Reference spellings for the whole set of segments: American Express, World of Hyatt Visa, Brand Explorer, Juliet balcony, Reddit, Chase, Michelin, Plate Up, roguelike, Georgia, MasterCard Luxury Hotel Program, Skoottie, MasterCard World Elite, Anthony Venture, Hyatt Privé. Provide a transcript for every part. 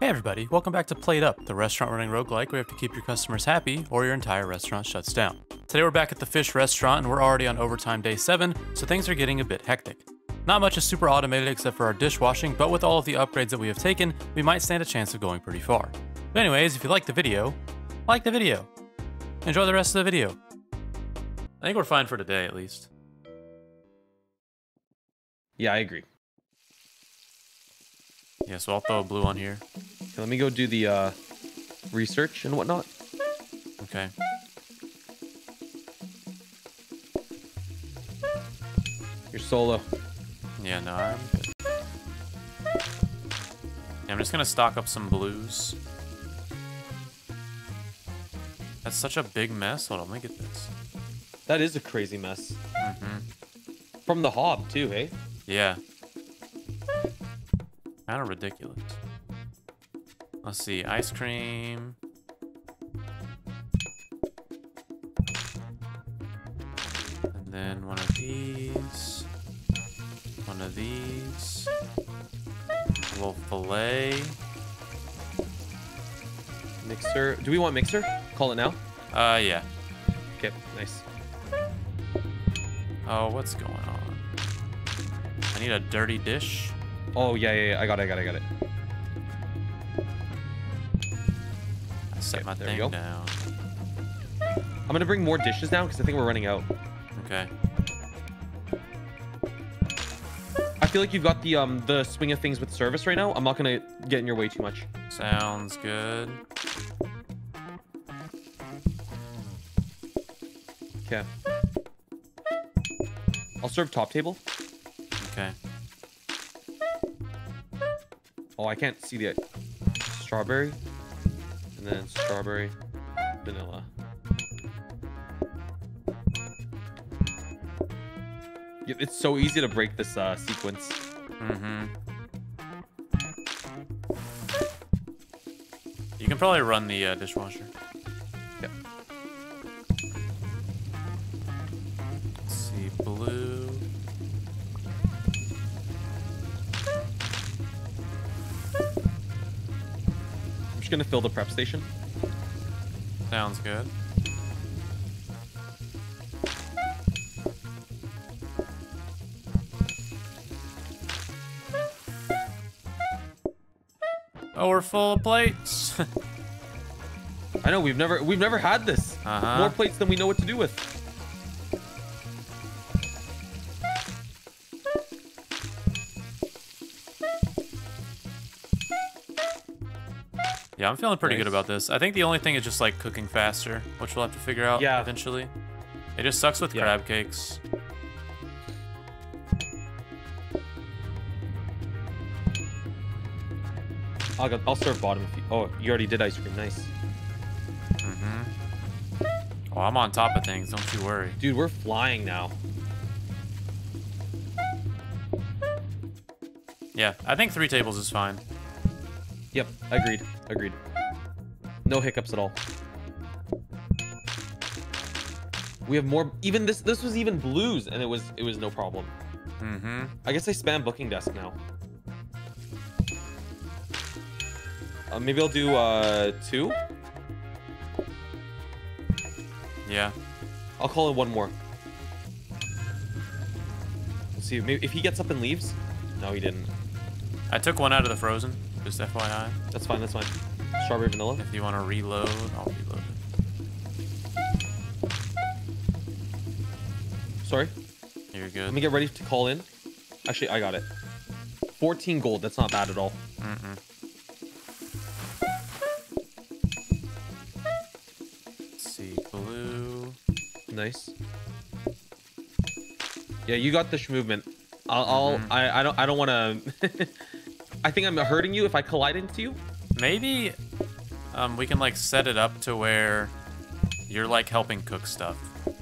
Hey everybody, welcome back to Plate Up, the restaurant running roguelike where you have to keep your customers happy or your entire restaurant shuts down. Today we're back at the fish restaurant and we're already on overtime day 7, so things are getting a bit hectic. Not much is super automated except for our dishwashing, but with all of the upgrades that we have taken, we might stand a chance of going pretty far. But anyways, if you like the video, enjoy the rest of the video. I think we're fine for today at least. Yeah, I agree. Yeah, so I'll throw a blue on here. Okay, let me go do the research and whatnot. Okay. You're solo. Yeah, no, I'm good. Yeah, I'm just gonna stock up some blues. That's such a big mess. Hold on, let me get this. That is a crazy mess. Mm-hmm. From the hob too, hey? Yeah. Kind of ridiculous. Let's see, ice cream. And then one of these. One of these. A little filet. Mixer. Do we want mixer? Call it now? Yeah. Okay, nice. Oh, what's going on? I need a dirty dish. Oh, yeah, I got it. I set my thing down. I'm going to bring more dishes now because I think we're running out. Okay. I feel like you've got the swing of things with service right now. I'm not going to get in your way too much. Sounds good. Okay. I'll serve top table. Okay. Oh, I can't see the strawberry, and then strawberry, vanilla. Yeah, it's so easy to break this sequence. Mm-hmm. You can probably run the dishwasher. Yep. Let's see, blue. Gonna fill the prep station. Sounds good. Oh, we're full of plates. I know we've never had this. Uh-huh. More plates than we know what to do with. Yeah, I'm feeling pretty good about this. I think the only thing is just like cooking faster, which we'll have to figure out eventually. It just sucks with crab cakes. I'll serve bottom. If you, oh, you already did ice cream. Nice. Mm-hmm. Oh, I'm on top of things. Don't you worry. Dude, we're flying now. Yeah, I think 3 tables is fine. Yep, agreed. No hiccups at all. We have more. Even this was even blues, and it was no problem. Mm-hmm. I guess I spam booking desk now. Maybe I'll do 2. Yeah. I'll call it 1 more. Let's see. Maybe if he gets up and leaves. No, he didn't. I took 1 out of the frozen. Just FYI. That's fine. Strawberry vanilla. If you want to reload, I'll reload it. Sorry? You're good. Let me get ready to call in. Actually, I got it. 14 gold. That's not bad at all. Mm-mm. Let's see. Blue. Nice. Yeah, you got the movement. I don't want to... I think I'm hurting you if I collide into you. Maybe we can like set it up to where you're like helping cook stuff. Maybe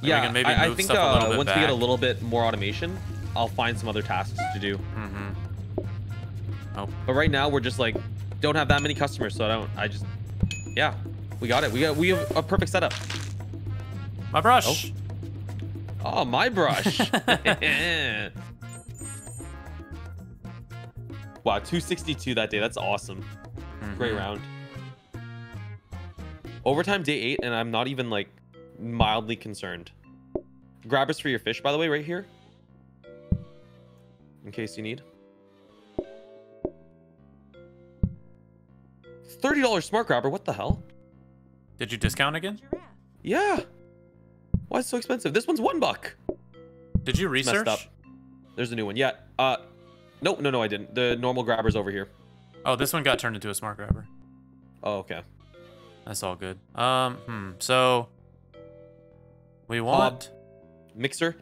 yeah, we can maybe move I think stuff a little bit once back. We get a little bit more automation, I'll find some other tasks to do. Mm-hmm. Oh. But right now we're just like don't have that many customers, so yeah, we got it. We have a perfect setup. My brush. Oh my brush. Wow, 262 that day. That's awesome. Mm-hmm. Great round. Overtime day 8, and I'm not even like mildly concerned. Grabbers for your fish, by the way, right here. In case you need. $30 smart grabber. What the hell? Did you discount again? Yeah. Why is it so expensive? This one's $1. Did you research? Messed up. There's a new one. Yeah. No, I didn't. The normal grabber's over here. Oh, this one got turned into a smart grabber. Oh, okay. That's all good. So we want mixer.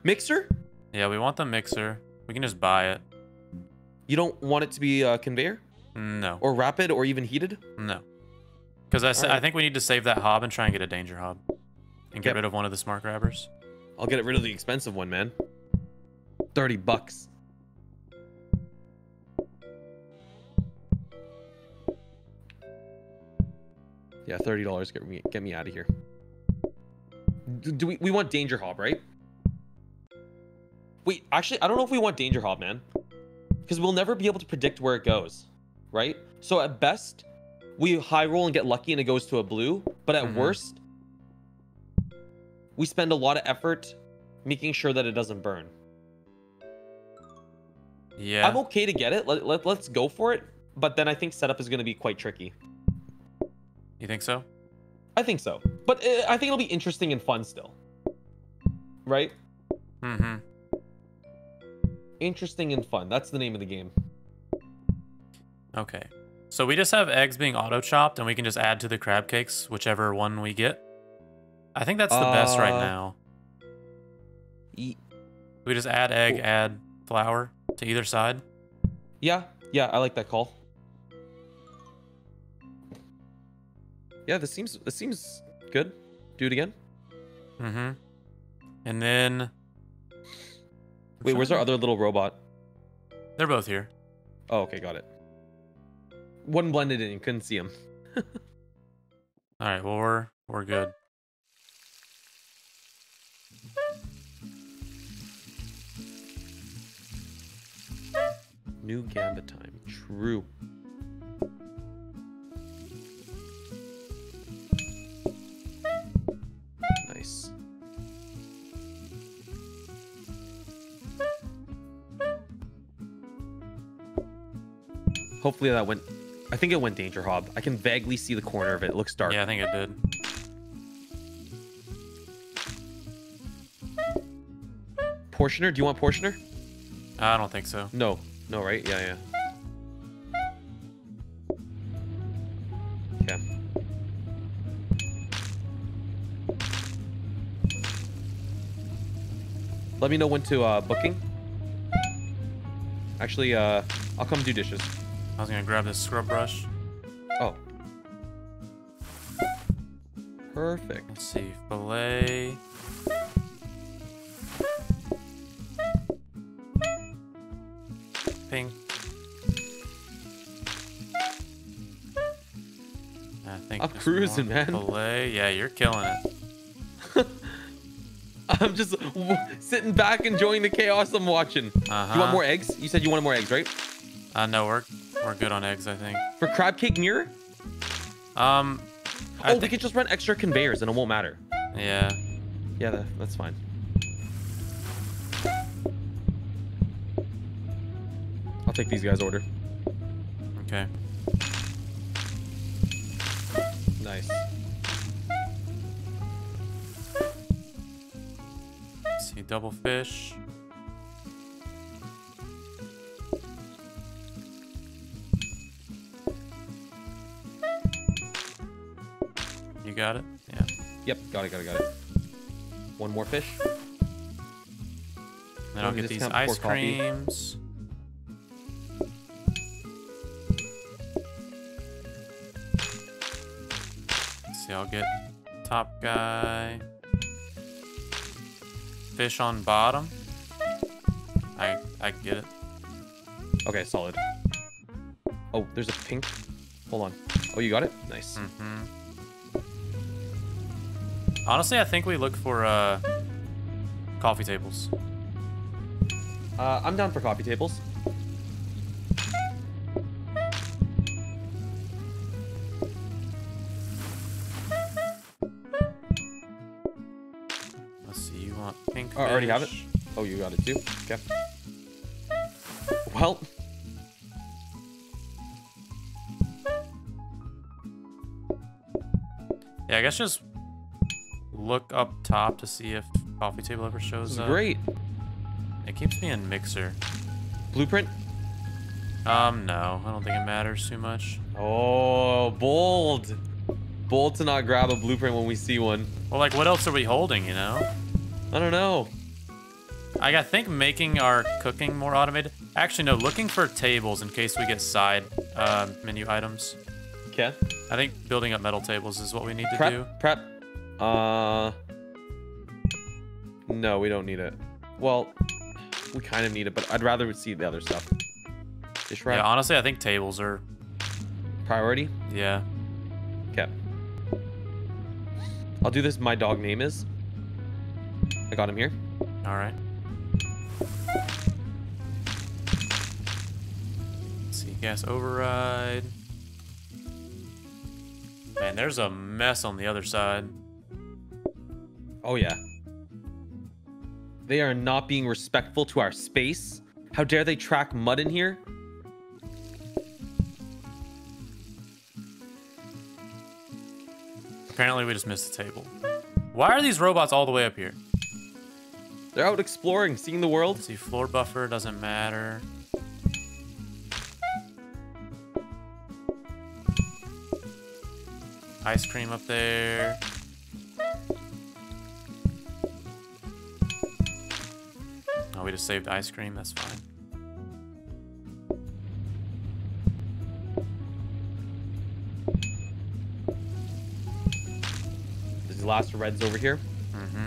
Yeah, we want the mixer. We can just buy it. You don't want it to be a conveyor? No. Or rapid or even heated? No. Because I think we need to save that hob and try and get a danger hob. And get rid of one of the smart grabbers. I'll get rid of the expensive one, man. $30. Yeah, $30. Get me out of here. Do we want danger hob, right? Wait, actually, I don't know if we want danger hob, man. Because we'll never be able to predict where it goes, right? So at best, we high roll and get lucky and it goes to a blue. But at worst, we spend a lot of effort making sure that it doesn't burn. Yeah. I'm okay to get it. Let's go for it. But then I think setup is going to be quite tricky. You think so? I think so. But I think it'll be interesting and fun still. Right? Mm-hmm. Interesting and fun. That's the name of the game. Okay. So we just have eggs being auto-chopped, and we can just add to the crab cakes, whichever one we get. I think that's the best right now. We just add egg, add flour to either side. Yeah. Yeah, I like that call. Yeah, this seems good. Do it again. Mm-hmm. And then... Wait, where's our other little robot? They're both here. Oh, okay, got it. One blended in, you couldn't see him. All right, well, we're good. New gambit time, true. Nice. Hopefully that went... I think it went danger hob. I can vaguely see the corner of it. It looks dark. Yeah, I think it did. Portioner? Do you want portioner? I don't think so. No. No, right? Yeah, yeah. Okay. Let me know when to booking. Actually, I'll come do dishes. I was gonna grab this scrub brush. Oh. Perfect. Let's see. Fillet. Ping. I think I'm cruising, man. Fillet. Yeah, you're killing it. I'm just sitting back enjoying the chaos I'm watching. Uh-huh. You want more eggs? You said you wanted more eggs, right? No, we're good on eggs, I think. For crab cake mirror? Oh, we could just run extra conveyors and it won't matter. Yeah. Yeah, that's fine. I'll take these guys' order. Okay. Nice. Let's see, double fish. You got it? Yeah. Yep, got it. One more fish. Then I'll get these ice creams. Let's see, I'll get top guy. Fish on bottom. I get it. Okay, solid. Oh, there's a pink. Hold on. Oh, you got it? Nice. Mm-hmm. Honestly, I think we look for coffee tables. I'm down for coffee tables. Pink fish. I already have it. Oh, you got it too. Okay. Well. Yeah, I guess just look up top to see if coffee table ever shows up. Great. It keeps me in mixer. Blueprint? No. I don't think it matters too much. Oh, bold. Bold to not grab a blueprint when we see one. Well, like, what else are we holding, you know? I don't know. I think making our cooking more automated. Actually, no, looking for tables in case we get side menu items. Okay. I think building up metal tables is what we need to do. Prep. No, we don't need it. Well, we kind of need it, but I'd rather we see the other stuff. Dish rack. Yeah, honestly, I think tables are... priority? Yeah. Okay. I'll do this. My dog name is... I got him here. All right. Let's see, gas override. Man, there's a mess on the other side. Oh, yeah. They are not being respectful to our space. How dare they track mud in here? Apparently, we just missed the table. Why are these robots all the way up here? They're out exploring, seeing the world. Let's see, floor buffer doesn't matter. Ice cream up there. Oh, we just saved ice cream. That's fine. These last reds over here. Mm-hmm.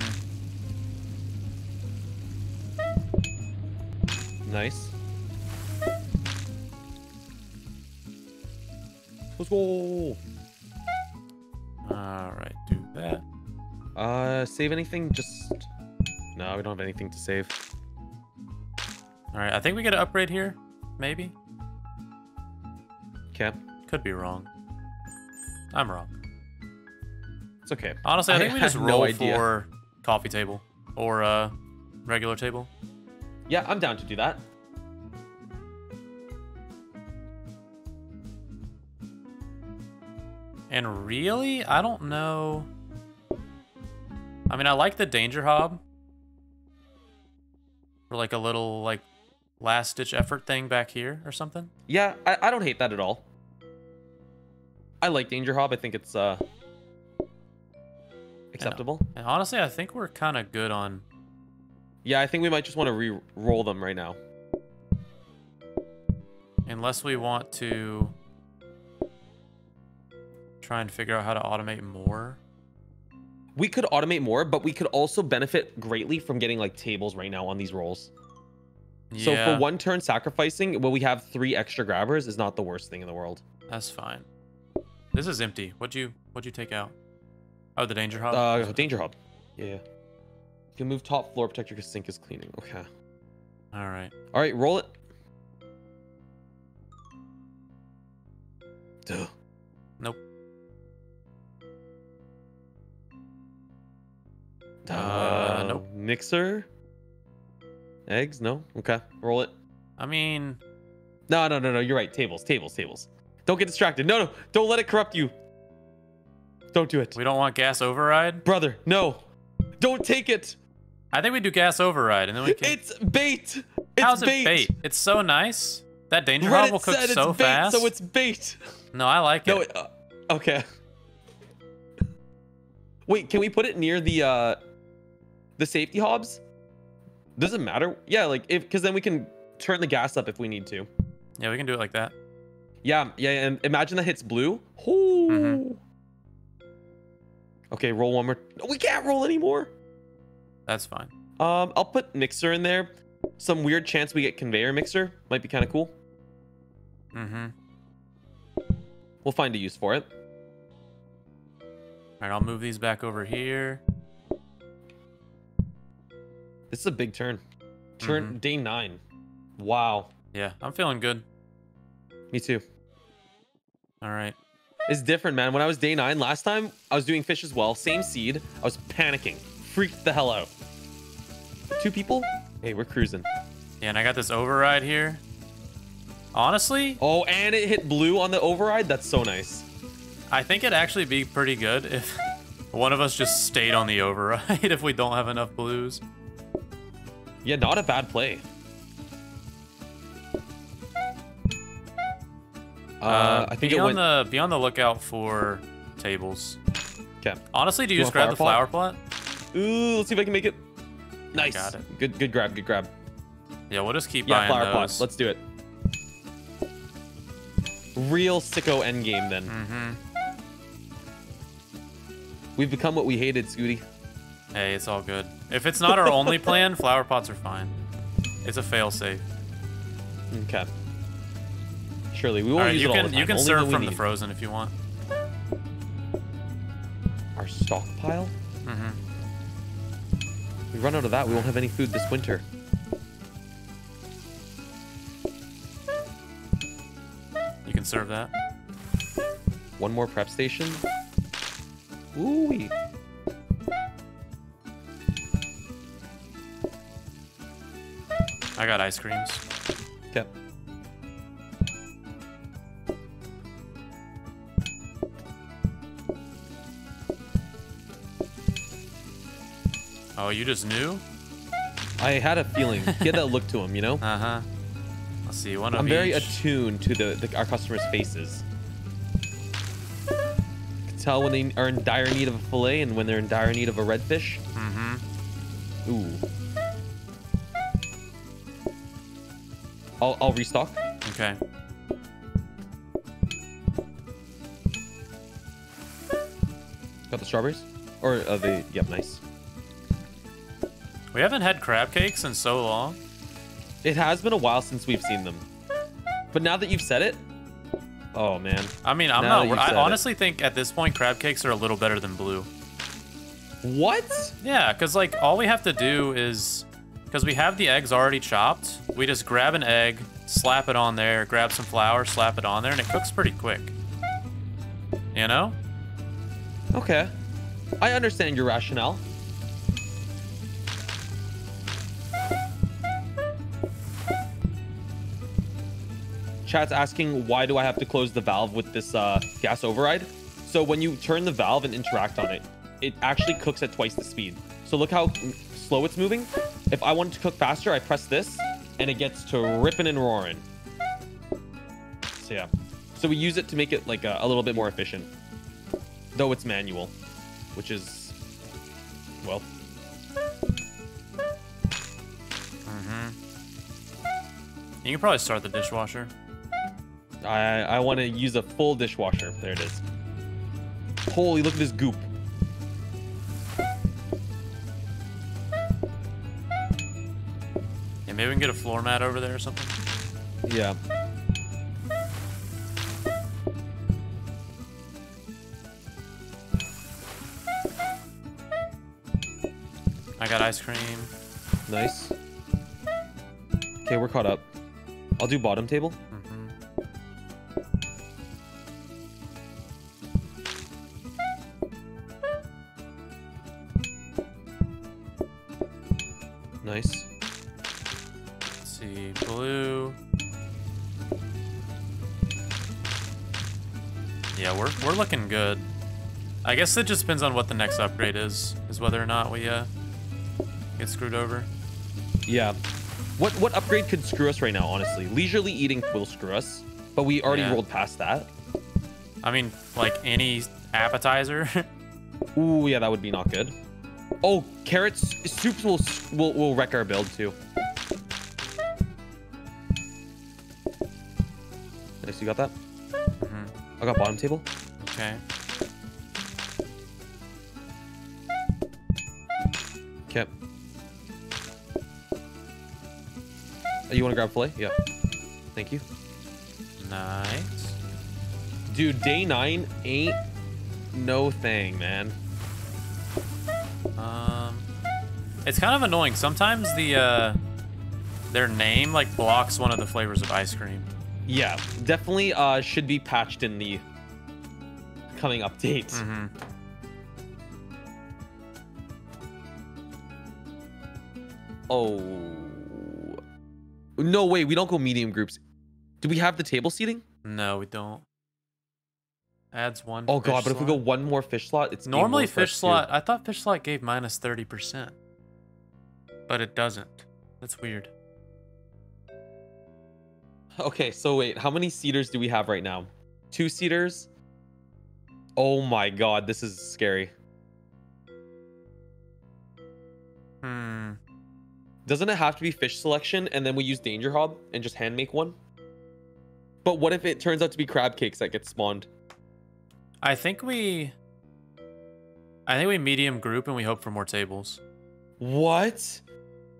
Nice. Let's go. All right, do that. Save anything? Just no, we don't have anything to save. All right, I think we get an upgrade here, maybe. Okay. Could be wrong. I'm wrong. It's okay. Honestly, I think we just roll for coffee table or regular table. Yeah, I'm down to do that. And really, I don't know. I mean, I like the danger hob for like a little like last ditch effort thing back here or something. Yeah, I don't hate that at all. I like danger hob. I think it's acceptable. And honestly, I think we're kind of good on. Yeah, I think we might just want to re-roll them right now. Unless we want to try and figure out how to automate more. We could automate more, but we could also benefit greatly from getting like tables right now on these rolls. Yeah. So for one turn sacrificing, well, we have 3 extra grabbers is not the worst thing in the world. That's fine. This is empty. What'd you take out? Oh, the danger hub. Danger hub. Yeah. You can move top floor protector because sink is cleaning. Okay. All right. All right, roll it. Duh. Nope. Nope. Mixer? Eggs? No? Okay. Roll it. I mean... No. You're right. Tables. Don't get distracted. No. Don't let it corrupt you. Don't do it. We don't want gas override? Brother, no. Don't take it. I think we do gas override and then we can... It's bait. How's it bait? It's so nice. That danger hob will cook so fast. So it's bait. No, I like it. Okay. Wait, can we put it near the safety hobs? Doesn't matter. Yeah, like if, because then we can turn the gas up if we need to. Yeah, we can do it like that. Yeah, and imagine that hits blue. Ooh. Mm-hmm. Okay, roll one more. No, we can't roll anymore. That's fine. I'll put mixer in there. Some weird chance we get conveyor mixer might be kind of cool. Mm-hmm. We'll find a use for it. All right, I'll move these back over here. This is a big turn. Day 9. Wow. Yeah, I'm feeling good. Me too. All right. It's different, man. When I was day 9 last time, I was doing fish as well. Same seed. I was panicking. Freaked the hell out. Two people? Hey, we're cruising. Yeah, and I got this override here. Honestly? Oh, and it hit blue on the override? That's so nice. I think it'd actually be pretty good if one of us just stayed on the override if we don't have enough blues. Yeah, not a bad play. I think be on the lookout for tables. Okay. Honestly, do you just grab the flower plot? Ooh, let's see if I can make it. Nice. Got it. Good grab, good grab. Yeah, we'll just keep buying flower plots. Let's do it. Real sicko endgame then. Mm-hmm. We've become what we hated, Scooty. Hey, it's all good. If it's not our only plan, flower pots are fine. It's a fail-safe. Okay. Surely we won't use it all the time. You can only serve from the frozen if you want. Our stockpile? Mm-hmm. We run out of that, we won't have any food this winter. You can serve that. One more prep station. Ooh-wee. I got ice creams. Yep. Oh, you just knew? I had a feeling. He had that look to him, you know? Uh-huh. Let's see. One of I'm very attuned to our customers' faces. I can tell when they are in dire need of a fillet and when they're in dire need of a redfish. Mm-hmm. Ooh. I'll restock. Okay. Got the strawberries? Or yep, nice. We haven't had crab cakes in so long. It has been a while since we've seen them. But now that you've said it, oh man. I mean, I honestly think at this point crab cakes are a little better than blue. What? Yeah, because like all we have to do is, because we have the eggs already chopped, we just grab an egg, slap it on there, grab some flour, slap it on there, and it cooks pretty quick. You know? Okay. I understand your rationale. Chat's asking, why do I have to close the valve with this gas override? So when you turn the valve and interact on it, it actually cooks at twice the speed. So look how slow it's moving. If I wanted to cook faster, I press this, and it gets to ripping and roaring. So yeah. So we use it to make it like a little bit more efficient. Though it's manual, which is, well. Mm-hmm. You can probably start the dishwasher. I want to use a full dishwasher. There it is. Holy, look at this goop. Maybe we can get a floor mat over there or something. Yeah. I got ice cream. Nice. Okay, we're caught up. I'll do bottom table. Mm-hmm. Nice. Blue. Yeah, we're looking good. I guess it just depends on what the next upgrade is whether or not we get screwed over. Yeah. What upgrade could screw us right now, honestly? Leisurely eating will screw us, but we already rolled past that. I mean, like any appetizer. Ooh, yeah, that would be not good. Oh, carrots soups will wreck our build too. Nice, you got that? Mm-hmm. I got bottom table. Okay. Okay. You want to grab filet? Yeah. Thank you. Nice. Dude, day 9 ain't no thing, man. It's kind of annoying. Sometimes the their name like blocks one of the flavors of ice cream. Yeah, definitely should be patched in the coming update. Mm-hmm. Oh. No, wait, we don't go medium groups. Do we have the table seating? No, we don't. Adds one. Oh god, but if we go one more fish slot, it's normally fish slot. I thought fish slot gave minus 30%, but it doesn't. That's weird. Okay, so wait, how many seaters do we have right now? 2 seaters. Oh my god, this is scary. Doesn't it have to be fish selection and then we use danger hob and just hand make one? But what if it turns out to be crab cakes that get spawned? I think we medium group and we hope for more tables. What?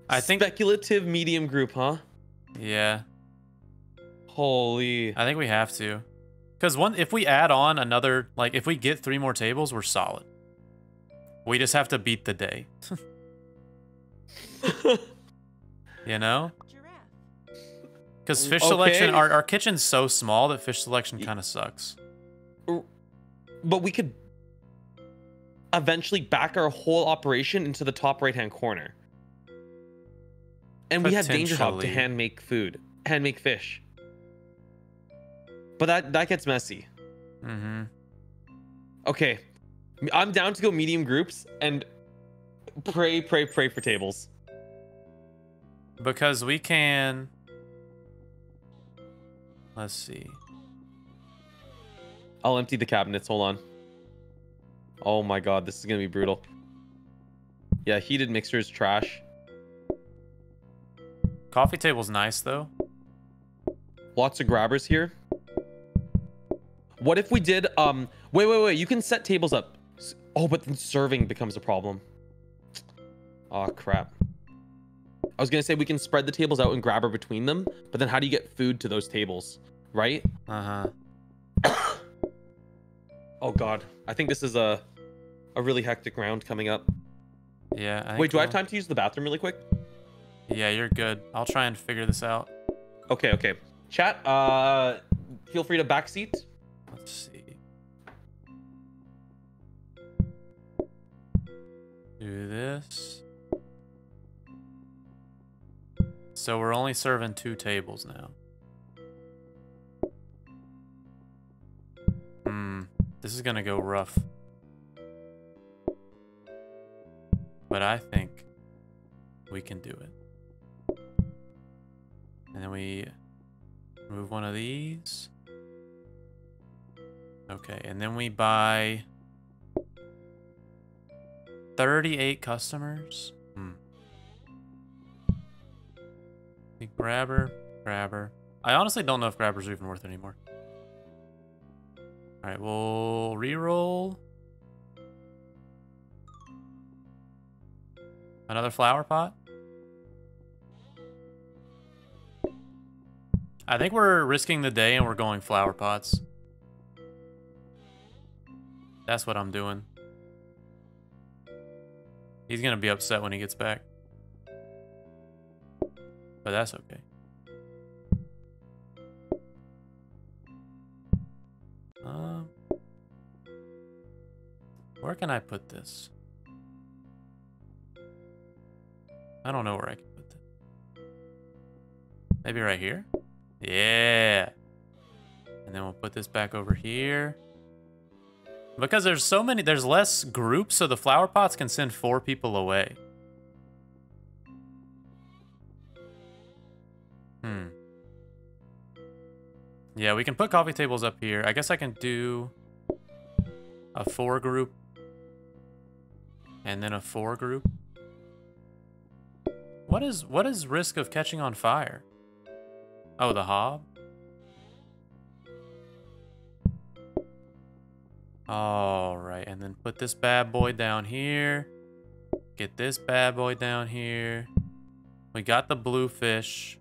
I think speculative medium group, huh? Yeah. Holy. I think we have to. Because if we add on another, like if we get 3 more tables, we're solid. We just have to beat the day. You know? Because fish selection, our kitchen's so small that fish selection kind of sucks. But we could eventually back our whole operation into the top right-hand corner. And we have danger hub to hand make food, hand make fish. But that gets messy. Mm-hmm. Okay. I'm down to go medium groups and pray for tables. Because we can... Let's see. I'll empty the cabinets. Hold on. Oh my god, this is going to be brutal. Yeah, heated mixer is trash. Coffee table's nice, though. Lots of grabbers here. What if we did... Wait. You can set tables up. Oh, but then serving becomes a problem. Oh, crap. I was going to say we can spread the tables out and grabber between them, but then how do you get food to those tables, right? Uh-huh. Oh, God. I think this is a really hectic round coming up. Yeah. Wait, do I have time to use the bathroom really quick? Yeah, you're good. I'll try and figure this out. Okay. Chat, feel free to backseat. Let's see. Do this. So we're only serving 2 tables now. This is gonna go rough. But I think we can do it. And then we remove one of these. Okay, and then we buy 38 customers. Grabber. I honestly don't know if grabbers are even worth it anymore. All right, we'll reroll. Another flower pot. I think we're risking the day and we're going flower pots. That's what I'm doing. He's gonna be upset when he gets back. But that's okay. Where can I put this? I don't know where I can put this. Maybe right here? Yeah. And then we'll put this back over here. Because there's so many, there's less groups, so the flower pots can send 4 people away. Yeah, we can put coffee tables up here. I guess I can do a 4 group and then a 4 group. What is risk of catching on fire? Oh, the hob. All right, and then put this bad boy down here. Get this bad boy down here. We got the blue fish.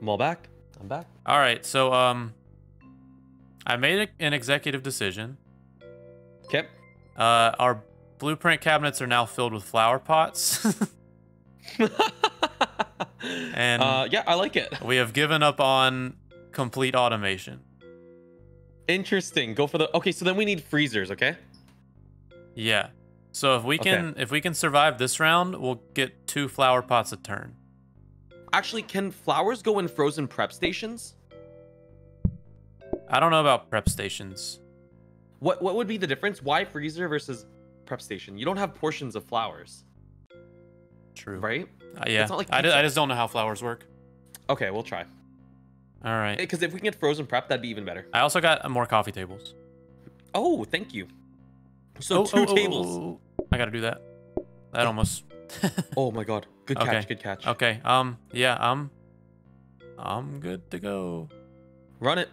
I'm all back. I'm back. All right, so I made an executive decision. Okay. Our blueprint cabinets are now filled with flower pots. And yeah, I like it. We have given up on complete automation. Interesting. Go for the... Okay, so then we need freezers, okay? Yeah. So if we can survive this round, we'll get 2 flower pots a turn. Actually, can flowers go in frozen prep stations? I don't know about prep stations. What would be the difference? Why freezer versus prep station? You don't have portions of flowers. True. Right? Yeah. It's not like I just don't know how flowers work. Okay, we'll try. All right. Because if we can get frozen prep, that'd be even better. I also got more coffee tables. Oh, thank you. So two tables. I gotta do that. That almost. Oh my god. Good catch. Okay. Good catch. Okay. Yeah. I'm good to go. Run it.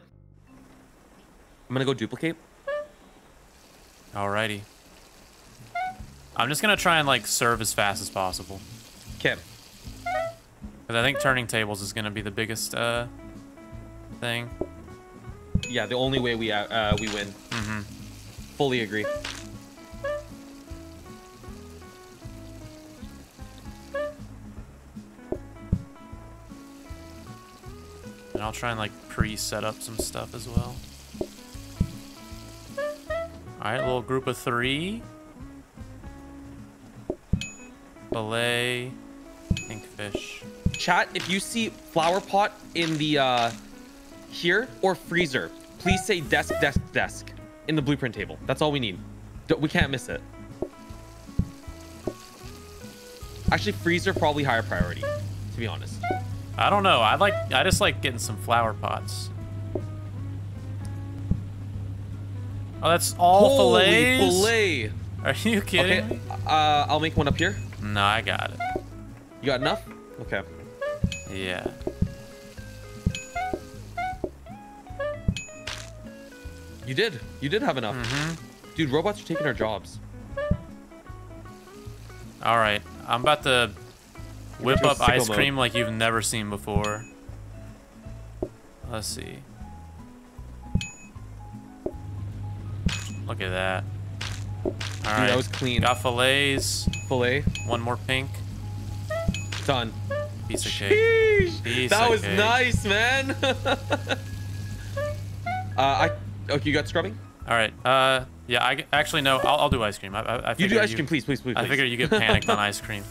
I'm gonna go duplicate. Alrighty. I'm just gonna try and like serve as fast as possible. Okay. Because I think turning tables is gonna be the biggest thing. Yeah, the only way we win. Mm-hmm. Fully agree. And I'll try and like pre-set up some stuff as well. All right, little group of 3. Fillet, pink fish. Chat, if you see flower pot in the here or freezer, please say desk, desk, desk in the blueprint table. That's all we need. We can't miss it. Actually, freezer probably higher priority, to be honest. I don't know. I just like getting some flower pots. Oh, that's all fillets? Holy fillet. Are you kidding? Okay, I'll make one up here. No, I got it. You got enough? Okay. Yeah. You did. You did have enough. Mm-hmm. Dude, robots are taking our jobs. All right. I'm about to whip up ice cream like you've never seen before. Let's see. Look at that. All right. Dude, that was clean. Got fillets. Fillet. One more pink. Done. Piece of cake. That was nice, man. Okay, you got scrubbing? All right. Yeah, I'll do ice cream. I you do ice cream, please. I figure you get panicked on ice cream.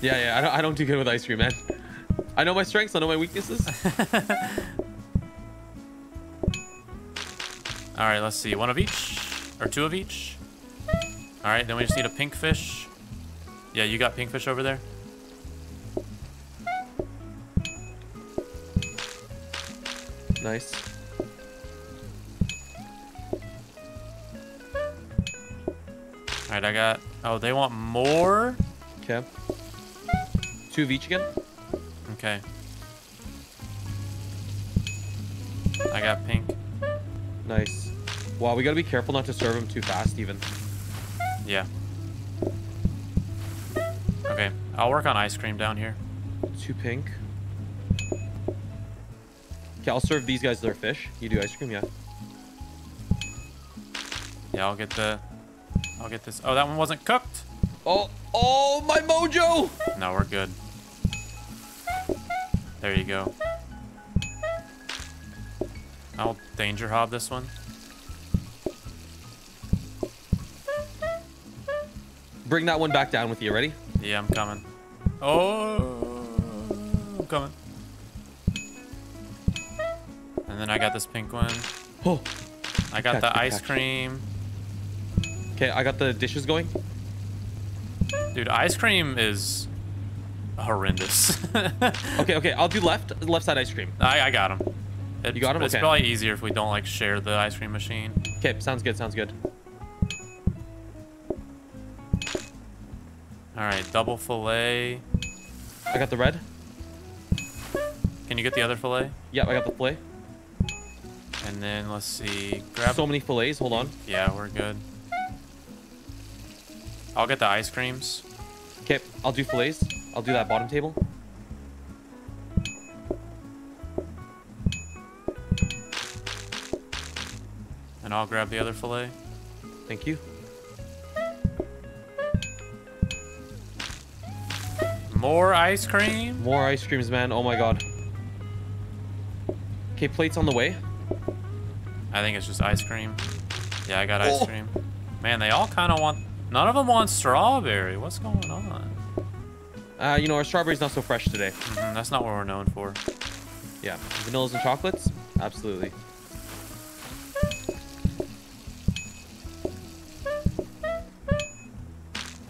Yeah. I don't do good with ice cream, man. I know my strengths. I know my weaknesses. All right, let's see. One of each. Or 2 of each. All right, then we just need a pink fish. Yeah, you got pink fish over there. Nice. All right, I got... Oh, they want more? Okay. 2 of each again? Okay. I got pink. Nice. Wow, we gotta be careful not to serve them too fast, even. Yeah. Okay, I'll work on ice cream down here. 2 pink. Okay, I'll serve these guys their fish. You do ice cream, yeah. Yeah, I'll get this. Oh, that one wasn't cooked. Oh, my mojo! No, we're good. There you go. I'll danger hob this one. Bring that one back down with you. Ready? Yeah, I'm coming. Oh, I'm coming. And then I got this pink one. Oh, I got the ice cream. Okay, I got the dishes going. Dude, ice cream is horrendous. Okay, I'll do left side ice cream. I got him. You got him? It's probably easier if we don't like share the ice cream machine. Okay, sounds good. All right, double fillet. I got the red. Can you get the other fillet? Yeah, I got the fillet. And then let's see. Grab so many fillets. Hold on. Yeah, we're good. I'll get the ice creams. Okay, I'll do fillets. I'll do that bottom table. And I'll grab the other fillet. Thank you. More ice cream? More ice creams, man. Oh, my God. Okay, plates on the way. I think it's just ice cream. Yeah, I got ice cream. Man, they all kind of want None of them want strawberry. What's going on? You know, our strawberry's not so fresh today. Mm-hmm, that's not what we're known for. Yeah, vanillas and chocolates? Absolutely.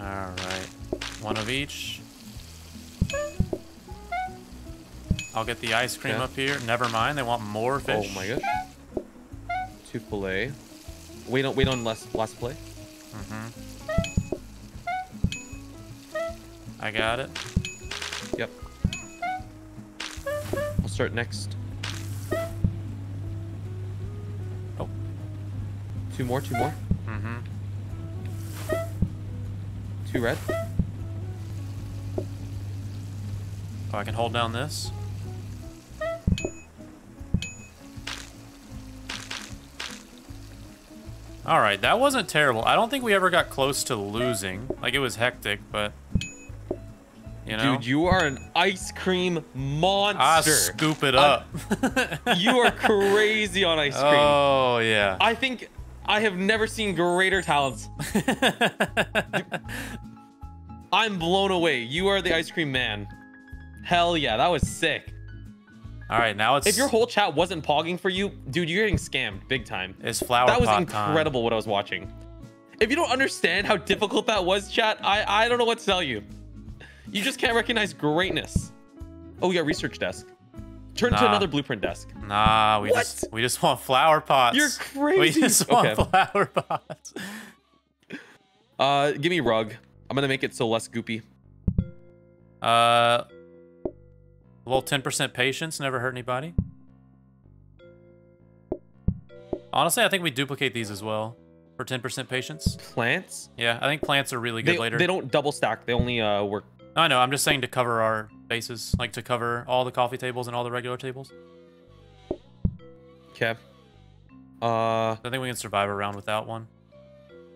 Alright. One of each. I'll get the ice cream up here. Never mind, they want more fish. Oh my gosh. Two fillet. Wait on last play. Mm-hmm. I got it. Yep. I'll start next. Oh. Two more. Mm-hmm. Two red. Oh, I can hold down this. Alright, that wasn't terrible. I don't think we ever got close to losing. Like, it was hectic, but... You know? Dude, you are an ice cream monster. I scoop it up. You are crazy on ice cream. Oh, yeah. I think I have never seen greater talents. I'm blown away. You are the ice cream man. Hell yeah, that was sick. All right, now it's... If your whole chat wasn't pogging for you, dude, you're getting scammed big time. It's flower pot time. That was incredible what I was watching. If you don't understand how difficult that was, chat, I don't know what to tell you. You just can't recognize greatness. Oh, yeah, research desk. Turn to another blueprint desk. Nah, we just want flower pots. You're crazy. We just want flower pots. Give me rug. I'm going to make it so less goopy. A little 10% patience, never hurt anybody. Honestly, I think we duplicate these as well for 10% patience. Plants? Yeah, I think plants are really good later. They don't double stack. They only work. I know. I'm just saying to cover our bases, like to cover all the coffee tables and all the regular tables. Okay. I think we can survive a round without one.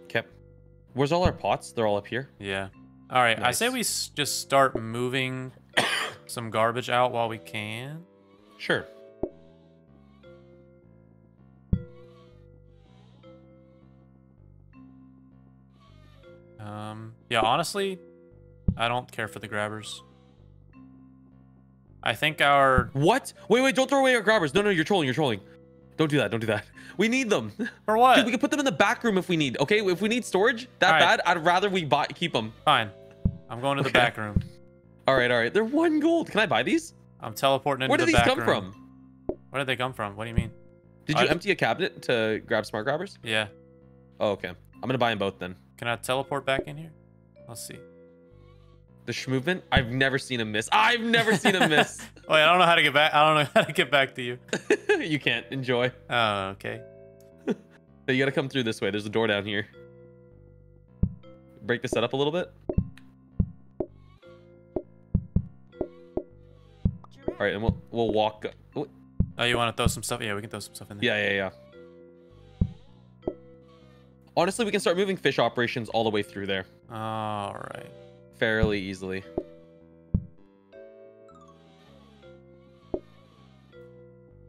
Okay. Where's all our pots? They're all up here. Yeah. All right. Nice. I say we just start moving some garbage out while we can. Sure. Yeah, honestly, I don't care for the grabbers. I think our... What? Wait, don't throw away our grabbers. No, you're trolling. Don't do that, We need them. For what? Dude, we can put them in the back room if we need, okay? If we need storage that bad, I'd rather we keep them. Fine. I'm going to the back room. All right. They're 1 gold. Can I buy these? I'm teleporting into the back room. Where did they come from? What do you mean? Did you empty a cabinet to grab smart grabbers? Yeah. Oh, okay. I'm going to buy them both then. Can I teleport back in here? Let's see. The schmovement? I've never seen him miss. I've never seen him miss. Wait, I don't know how to get back. I don't know how to get back to you. You can't. Enjoy. Oh, okay. So you got to come through this way. There's a door down here. Break the setup a little bit. All right, and we'll walk. Ooh. Oh, you want to throw some stuff? Yeah, we can throw some stuff in there. Yeah. Honestly, we can start moving fish operations all the way through there. All right. Fairly easily.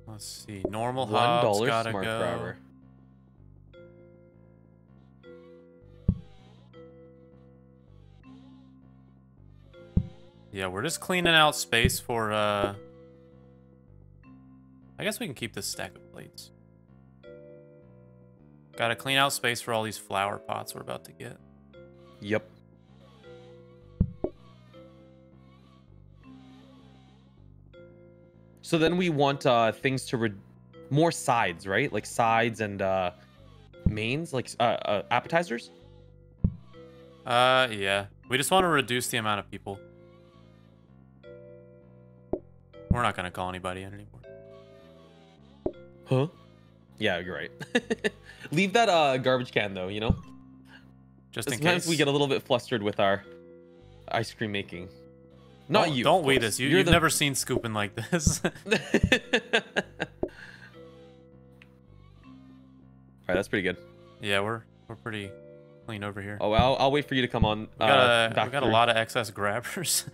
Let's see. Normal hobs gotta go. $1 smart grabber. Yeah, we're just cleaning out space for, I guess we can keep this stack of plates. Gotta clean out space for all these flower pots we're about to get. Yep. So then we want things to... More sides, right? Like sides and mains? Like appetizers? Yeah. We just want to reduce the amount of people. We're not going to call anybody in anymore. Huh? Yeah, you're right. Leave that garbage can, though, you know? Just in case. Sometimes we get a little bit flustered with our ice cream making. Not you. Don't weed us. You've never seen scooping like this. All right, that's pretty good. Yeah, we're pretty clean over here. Oh, I'll wait for you to come on. We've got a lot of excess grabbers.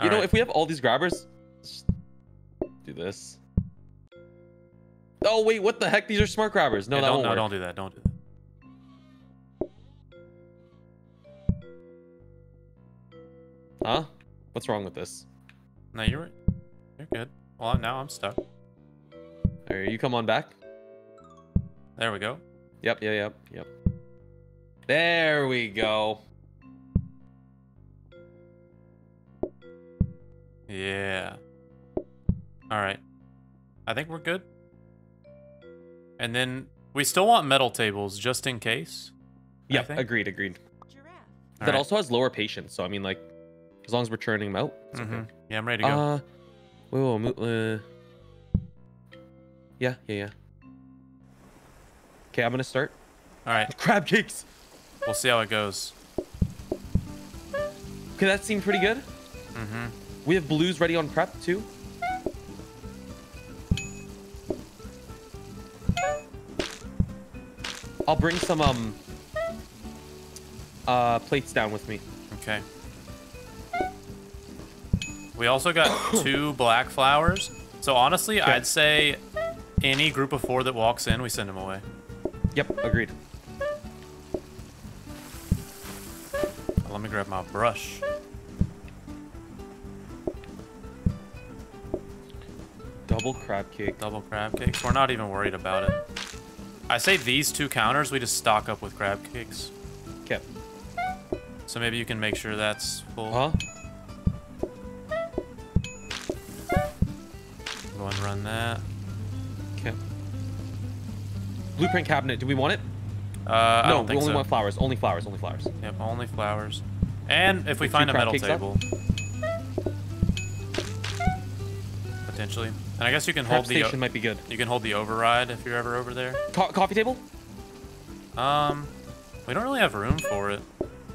You know, if we have all these grabbers, just do this. Oh, wait, what the heck? These are smart grabbers. No, that won't work. Don't do that. Huh? What's wrong with this? No, you're good. Well, now I'm stuck. All right, you come on back. There we go. Yep. There we go. Yeah. All right. I think we're good. And then we still want metal tables just in case. Yeah, agreed. That also has lower patience, so I mean, like, as long as we're churning them out, it's okay. Yeah, I'm ready to go. Yeah. Okay, I'm gonna start. All right. Crab cakes. We'll see how it goes. Okay, that seemed pretty good. Mm-hmm. We have blues ready on prep too. I'll bring some plates down with me. Okay. We also got 2 black flowers. So honestly, okay. I'd say any group of 4 that walks in, we send them away. Yep, agreed. Let me grab my brush. Double crab cake. Double crab cakes. We're not even worried about it. I say these 2 counters, we just stock up with crab cakes. Okay. So maybe you can make sure that's full. Huh? Go and run that. Okay. Blueprint cabinet. Do we want it? No, I don't think we only want flowers. Only flowers. Only flowers. Yep, only flowers. And if we find a metal table. Potentially. And I guess you can hold the station might be good. You can hold the override if you're ever over there. Coffee table? We don't really have room for it.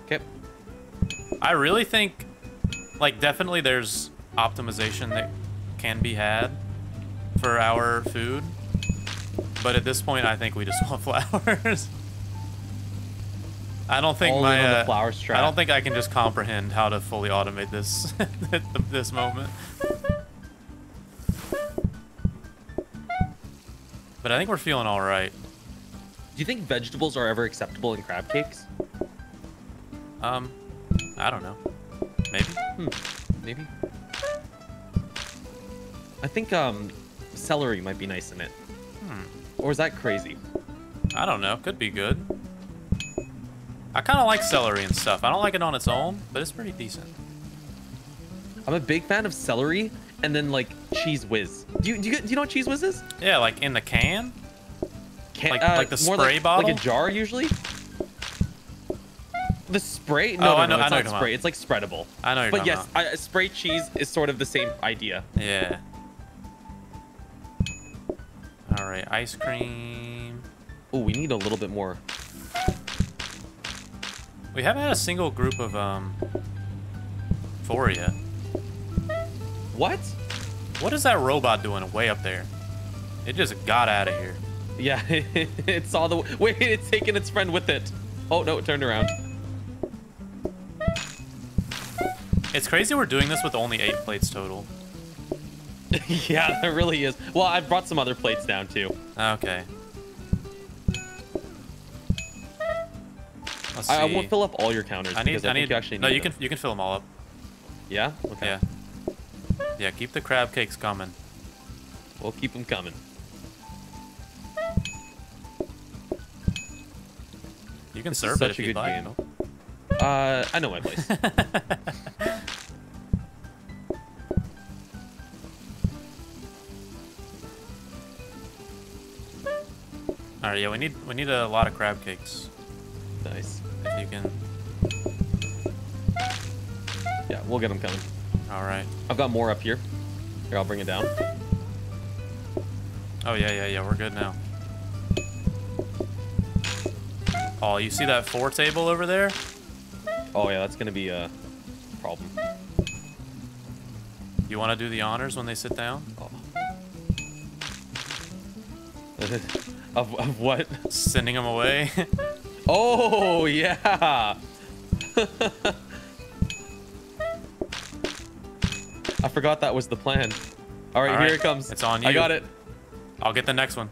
Okay. I really think, like, definitely there's optimization that can be had for our food. But at this point, I think we just want flowers. I don't think I don't think I can just comprehend how to fully automate this at this moment. But I think we're feeling all right. Do you think vegetables are ever acceptable in crab cakes? I don't know. Maybe. Maybe. I think celery might be nice in it. Or is that crazy? I don't know. Could be good. I kind of like celery and stuff. I don't like it on its own, but it's pretty decent. I'm a big fan of celery and then like cheese whiz. Do you know what cheese whiz is? Yeah, like in the can. Like the spray bottle? Like a jar, usually? The spray? No, no, it's not spray. It's like spreadable. I know you're talking about. But yes, spray cheese is sort of the same idea. Yeah. All right, ice cream. Oh, we need a little bit more. We haven't had a single group of four yet. What? What is that robot doing way up there? It just got out of here. Yeah, it saw the... Wait, it's taking its friend with it. Oh, no, it turned around. It's crazy we're doing this with only 8 plates total. Yeah, there really is. Well, I've brought some other plates down, too. Okay. Let's see. I won't fill up all your counters. You can fill them all up. Yeah? Okay. Yeah, keep the crab cakes coming. We'll keep them coming. You can serve it if you'd like. I know my place. All right, yeah, we need a lot of crab cakes. Nice. If you can. Yeah, we'll get them coming. All right. I've got more up here. Here, I'll bring it down. Oh yeah. We're good now. Oh, you see that 4 table over there? Oh, yeah, that's going to be a problem. You want to do the honors when they sit down? Oh. Of what? Sending them away. Oh, yeah. I forgot that was the plan. All right, here it comes. It's on you. I got it. I'll get the next one.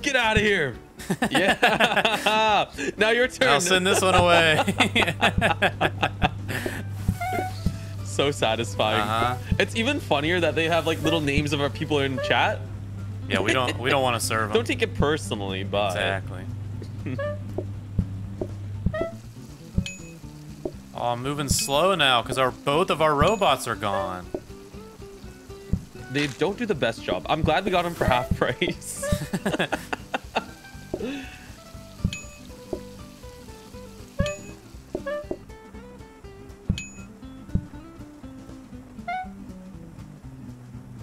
Get out of here. Yeah. Now your turn. I'll send this one away. so satisfying. It's even funnier that they have like little names of our people in chat. Yeah, we don't want to serve them. Don't take it personally, but exactly. Oh, I'm moving slow now because both of our robots are gone. They don't do the best job. I'm glad we got them for half price.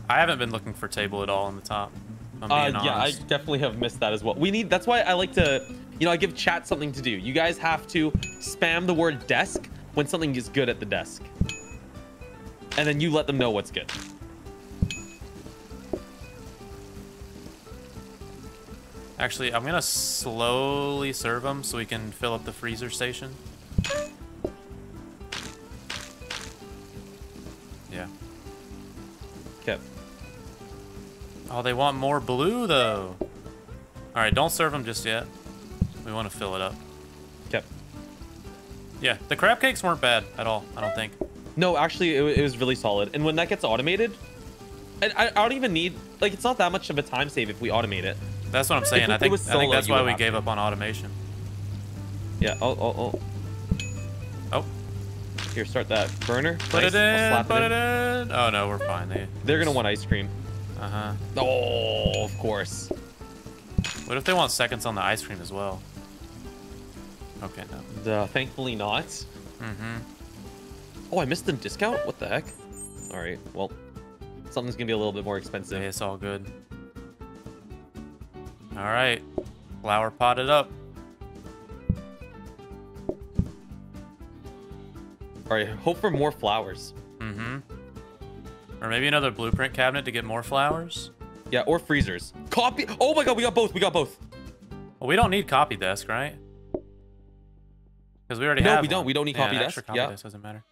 I haven't been looking for table at all on the top. I'm being honest. I definitely have missed that as well. That's why I like to, you know, I give chat something to do. You guys have to spam the word desk when something is good at the desk, and then you let them know what's good. Actually, I'm gonna slowly serve them so we can fill up the freezer station. Yeah. Okay. Oh, they want more blue though. All right, don't serve them just yet. We want to fill it up. Okay. Yeah, the crab cakes weren't bad at all, I don't think. No, actually, it was really solid. And when that gets automated, and I don't even need, like, it's not that much of a time save if we automate it. That's what I'm saying. I think that's why we gave up on automation. Yeah. Oh. Here, start that burner. Put it in. Oh no, we're fine. They're gonna want ice cream. Oh, of course. What if they want seconds on the ice cream as well? Okay, no. Thankfully not. Oh, I missed the discount. What the heck? All right. Well, something's gonna be a little bit more expensive. Yeah, it's all good. All right, flower potted up. All right, hope for more flowers. Or maybe another blueprint cabinet to get more flowers. Yeah, or freezers. Copy. Oh my God, we got both. Well, we don't need copy desk, right? Because we already have. No, we don't. We don't need copy desk. Extra copy desk doesn't matter.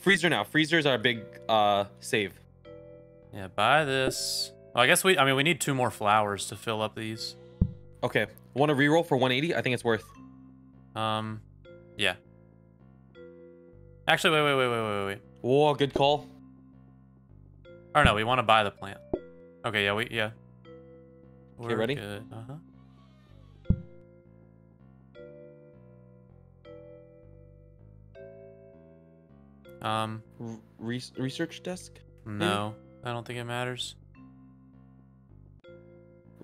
Freezer now. Freezer's our big save. Yeah, buy this. Well, I guess we need two more flowers to fill up these. Okay. Want to reroll for 180? I think it's worth. Yeah. Actually, wait. Whoa, good call. Or no, we want to buy the plant. Okay, yeah, We're ready? Good. Research desk? No, I don't think it matters.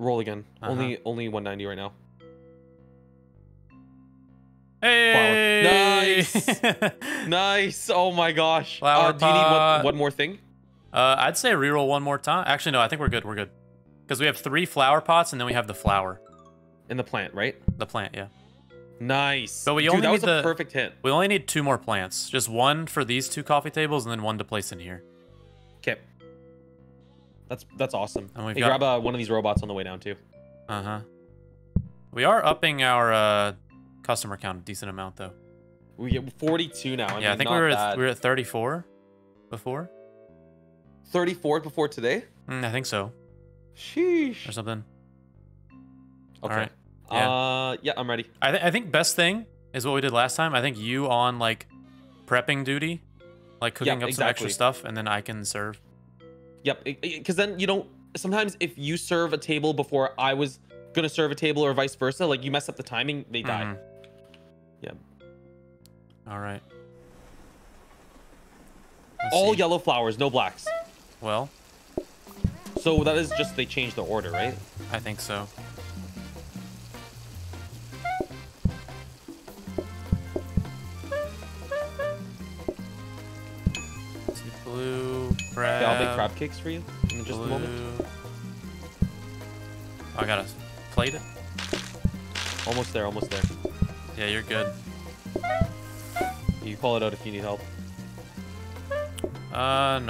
Roll again. Only 190 right now. Hey! Flower. Nice. Nice. Oh my gosh. Do you need one more thing? I'd say reroll one more time. Actually, no. I think we're good. We're good. Because we have 3 flower pots, and then we have the flower. And the plant, right? The plant, yeah. Nice. But we only need a perfect hit. We only need 2 more plants. Just one for these 2 coffee tables, and then one to place in here. Okay. That's awesome. And hey, grab one of these robots on the way down too. We are upping our customer count a decent amount though. We get 42 now. I mean, I think we were at 34 before. 34 before today? I think so. Sheesh. Or something. Okay. All right. Yeah. Yeah, I'm ready. I think best thing is what we did last time. I think you on like prepping duty, like cooking up some extra stuff, and then I can serve. Yep, because then, you know, sometimes if you serve a table before I was going to serve a table or vice versa, like you mess up the timing, they die. Yep. All right. Let's see. Yellow flowers, no blacks. Well. So that is just they changed the order, right? I think so. Blue. Yeah, I'll make crab cakes for you in just a moment. I gotta plate it. Almost there, almost there. Yeah, you're good. You call it out if you need help. No,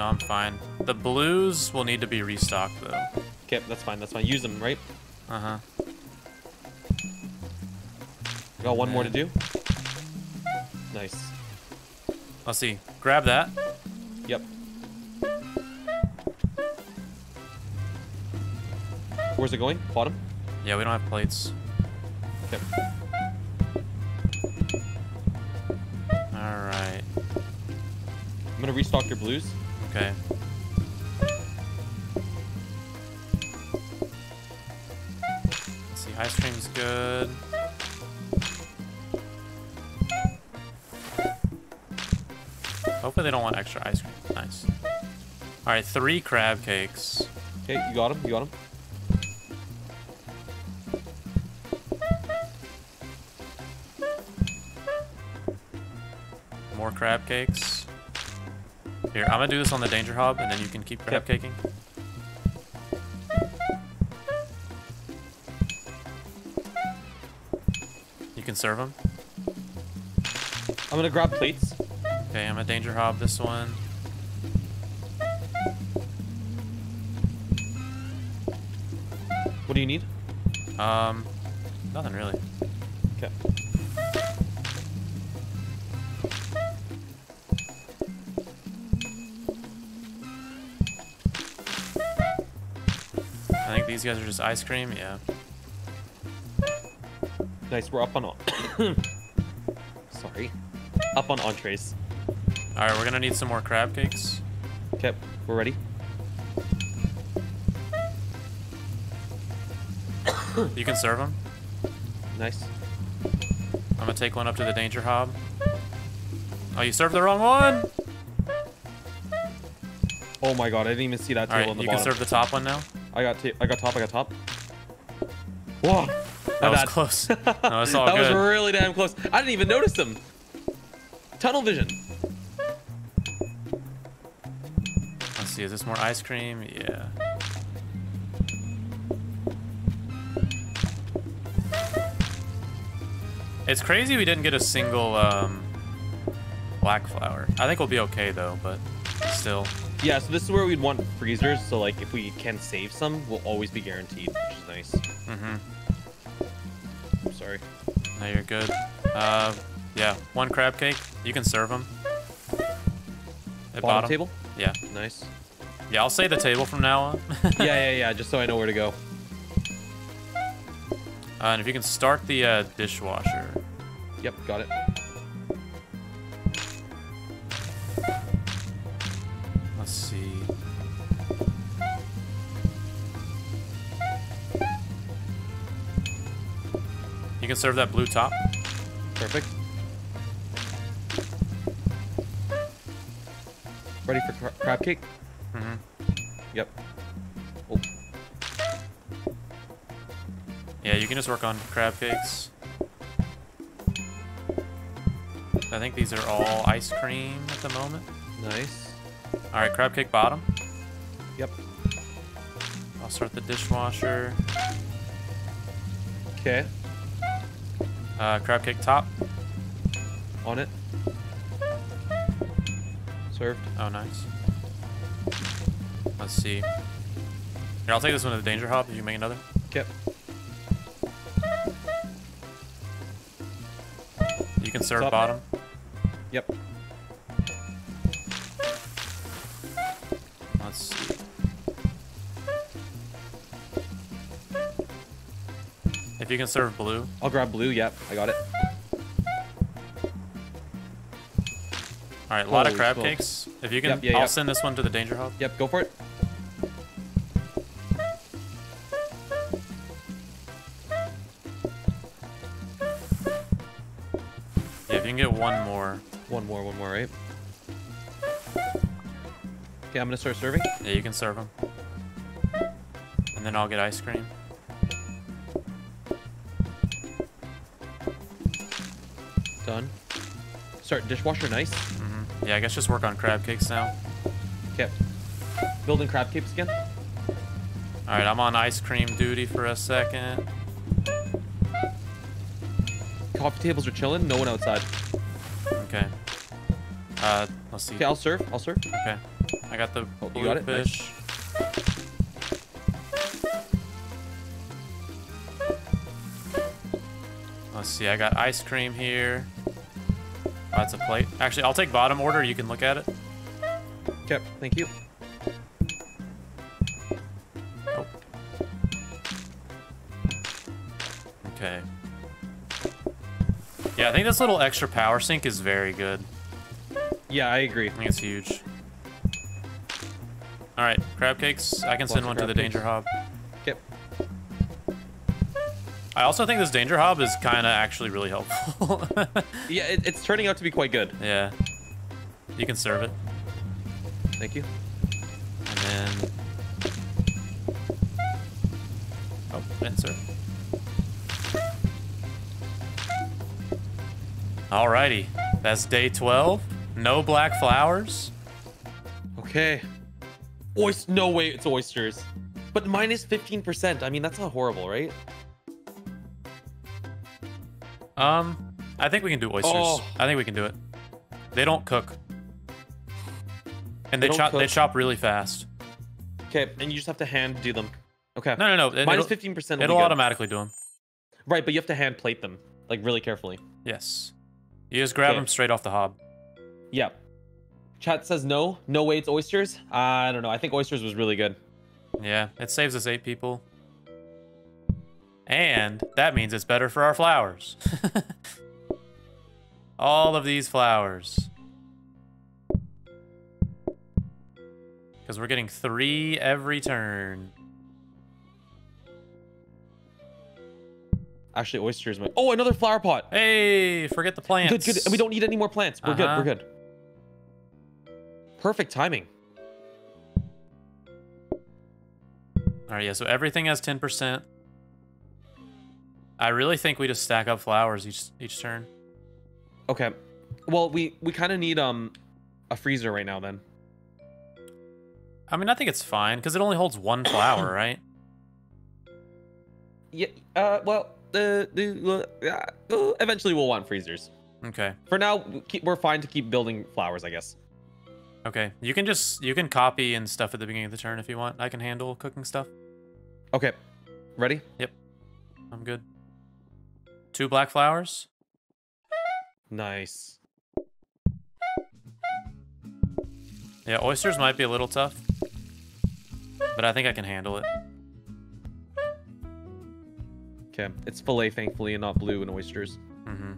I'm fine. The blues will need to be restocked though. Okay, that's fine, that's fine. Use them, right? Got one more to do. Nice. Let's see. Grab that. Yep. Where's it going? Bottom? Yeah, we don't have plates. Okay. Alright. I'm gonna gonna restock your blues. Okay. Let's see, ice cream's good. Hopefully they don't want extra ice cream. Nice. All right, 3 crab cakes. Okay, you got them. You got them. More crab cakes. Here, I'm gonna do this on the danger hob, and then you can keep crab caking. You can serve them. I'm gonna grab plates. Okay, I'm a danger hob this one. What do you need? Nothing really. Okay. I think these guys are just ice cream, yeah. Nice, we're up on sorry. Up on entrees. All right, we're gonna need some more crab cakes. Okay, we're ready. You can serve them. Nice. I'm gonna take one up to the danger hob. Oh, you served the wrong one! Oh my god, I didn't even see that table on the bottom. All right, you can serve the top one now. I got top. Whoa, that was close. No, it's all good. That was really damn close. I didn't even notice them. Tunnel vision. Let's see, is this more ice cream? Yeah. It's crazy we didn't get a single black flower. I think we'll be okay though, but still. Yeah, so this is where we'd want freezers, so like if we can save some, we'll always be guaranteed, which is nice. Mm-hmm. I'm sorry. No, you're good. Yeah, 1 crab cake. You can serve them. At bottom table? Yeah. Nice. Yeah, I'll say the table from now on. yeah, just so I know where to go. And if you can start the dishwasher. Yep, got it. Let's see. You can serve that blue top. Perfect. Ready for crab cake? Mm-hmm. Yep. Oh. Yeah, you can just work on crab cakes. I think these are all ice cream at the moment. Nice. All right, crab cake bottom. Yep. I'll start the dishwasher. Okay. Crab cake top. On it. Served. Oh, nice. Let's see. Here, I'll take this one to the danger hop. Did you make another? Yep. You can serve bottom. Yep. Let's see. If you can serve blue. I'll grab blue. Yep, I got it. All right, a lot of crab cakes. If you can, I'll send this one to the danger hub. Yep, go for it. Yeah, if you can get one more, right? Okay, I'm gonna start serving. Yeah, you can serve them. And then I'll get ice cream. Done. Start dishwasher, nice. Yeah, I guess just work on crab cakes now. Okay. Building crab cakes again. All right, I'm on ice cream duty for a second. Coffee tables are chilling. No one outside. Okay. Let's see. Okay, I'll serve. Okay. I got the blue fish. Nice. Let's see. I got ice cream here. Oh, that's a plate. Actually, I'll take bottom order. You can look at it. Yep. Thank you. Oh. Okay. Yeah, I think this little extra power sink is very good. Yeah, I agree. I think it's huge. All right, crab cakes. I can send one to the danger hob. Yep. I also think this danger hob is kind of actually really helpful. Yeah, it's turning out to be quite good. Yeah. You can serve it. Thank you. And then... oh, and serve. Alrighty, that's day 12. No black flowers. Okay. No way, it's oysters. But minus 15%. I mean, that's not horrible, right? I think we can do oysters. Oh. I think we can do it. They don't cook. And they chop really fast. Okay, and you just have to hand do them. Okay. No, no, no. Minus 15%. It'll automatically do them. Right, but you have to hand plate them, like, really carefully. Yes. You just grab them straight off the hob. Yep. Chat says no. No way it's oysters. I don't know. I think oysters was really good. Yeah, it saves us 8 people. And that means it's better for our flowers. All of these flowers. Because we're getting 3 every turn. Actually, oysters might... oh, another flower pot. Hey, forget the plants. Good, good. We don't need any more plants. We're good. We're good. Perfect timing. All right, yeah, so everything has 10%. I really think we just stack up flowers each turn. Okay. Well, we kind of need a freezer right now then. I mean, I think it's fine because it only holds 1 flower, right? Yeah, well... eventually we'll want freezers. Okay. For now, we're fine to keep building flowers, I guess. Okay. You can just copy and stuff at the beginning of the turn if you want. I can handle cooking stuff. Okay. Ready? Yep. I'm good. 2 black flowers. Nice. Yeah, oysters might be a little tough, but I think I can handle it. Okay, it's filet, thankfully, and not blue and oysters. Mm-hmm.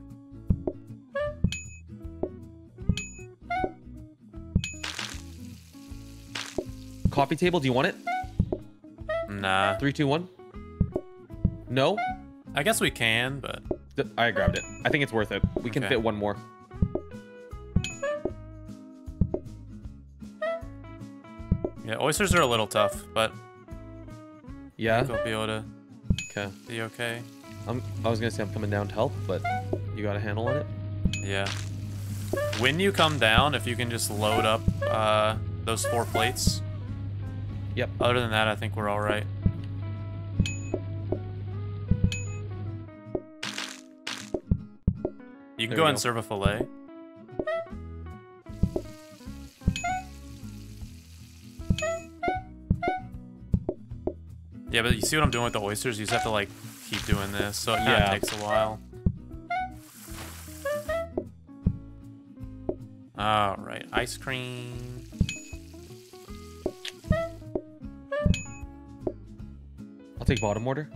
Coffee table, do you want it? Nah. 3, 2, 1. No? I guess we can, but... I grabbed it. I think it's worth it. We can fit 1 more. Yeah, oysters are a little tough, but... yeah? I think we'll be able to... okay. You okay? I was gonna say I'm coming down to help, but you got a handle on it? Yeah. When you come down, if you can just load up those 4 plates. Yep. Other than that, I think we're all right. You can go and serve a fillet. Yeah, but you see what I'm doing with the oysters? You just have to, like, keep doing this, so it kind of takes a while. All right, ice cream. I'll take bottom order.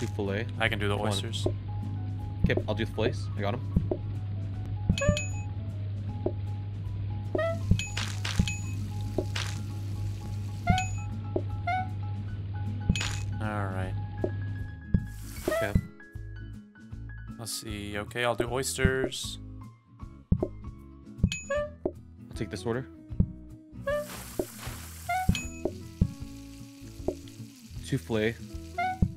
Do filet. I can do the oysters. Okay, I'll do the fillets. I got them. Okay, I'll do oysters. I'll take this order. 2 fillet,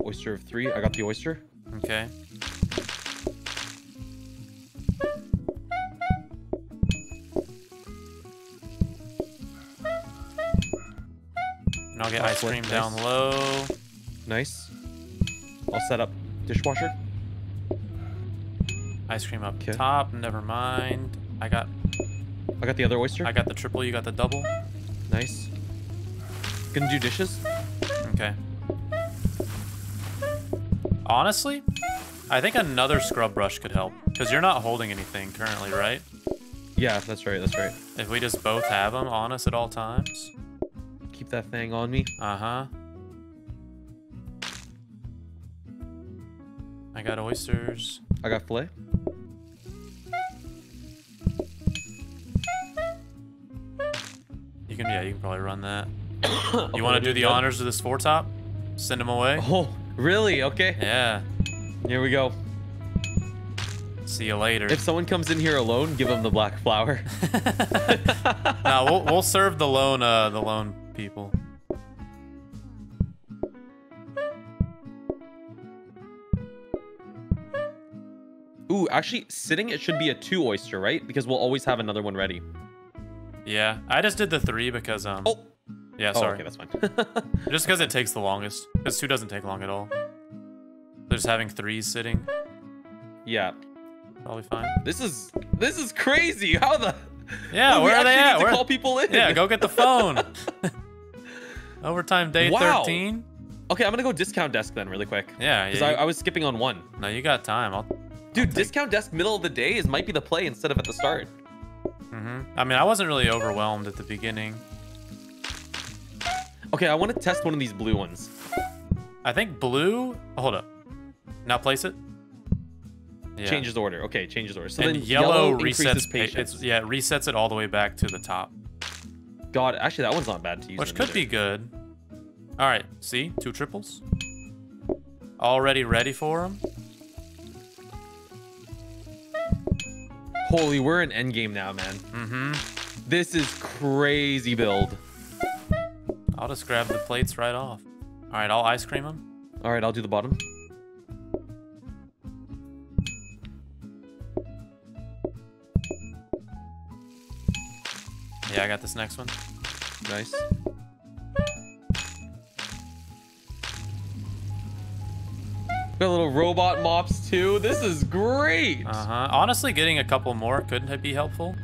oyster of 3. I got the oyster. Okay. And I'll get ice cream down low. Nice. I'll set up dishwasher. Ice cream up top. Never mind. I got the other oyster. I got the triple. You got the double. Nice. Gonna do dishes. Okay. Honestly, I think another scrub brush could help because you're not holding anything currently, right? Yeah, that's right. That's right. If we just both have them on us at all times. Keep that thing on me. Uh huh. I got oysters. I got filet. You can, yeah, you can probably run that. You want to do the honors of this four-top? Send him away? Oh, really? Okay. Yeah. Here we go. See you later. If someone comes in here alone, give them the black flower. No, we'll serve the lone people. Ooh, actually, sitting it should be a 2 oyster, right? Because we'll always have another one ready. Yeah, I just did the 3 because Oh. Yeah, sorry. Oh, okay, that's fine. Just because it takes the longest. Because 2 doesn't take long at all. There's having 3s sitting. Yeah. Probably fine. This is crazy. How the... Yeah, where are they at? Where... call people in. Yeah, go get the phone. Overtime day 13. Okay, I'm going to go discount desk then really quick. Yeah. Because I was skipping on 1. No, you got time. Dude, discount desk middle of the day might be the play instead of at the start. Mm-hmm. I mean, I wasn't really overwhelmed at the beginning. Okay, I want to test one of these blue ones. I think blue... Oh, hold up. Now place it. Yeah. Changes order. Okay, changes order. So and then yellow resets patience. Yeah, it resets it all the way back to the top. God, actually, that one's not bad to use. Which could be good. All right, see? 2 triples. Already ready for them. Holy, we're in endgame now, man. Mm-hmm. This is crazy build. I'll just grab the plates right off. All right, I'll ice cream them. All right, I'll do the bottom. Yeah, I got this next one. Nice. Got little robot mops too. This is great. Uh-huh. Honestly, getting a couple more couldn't be helpful.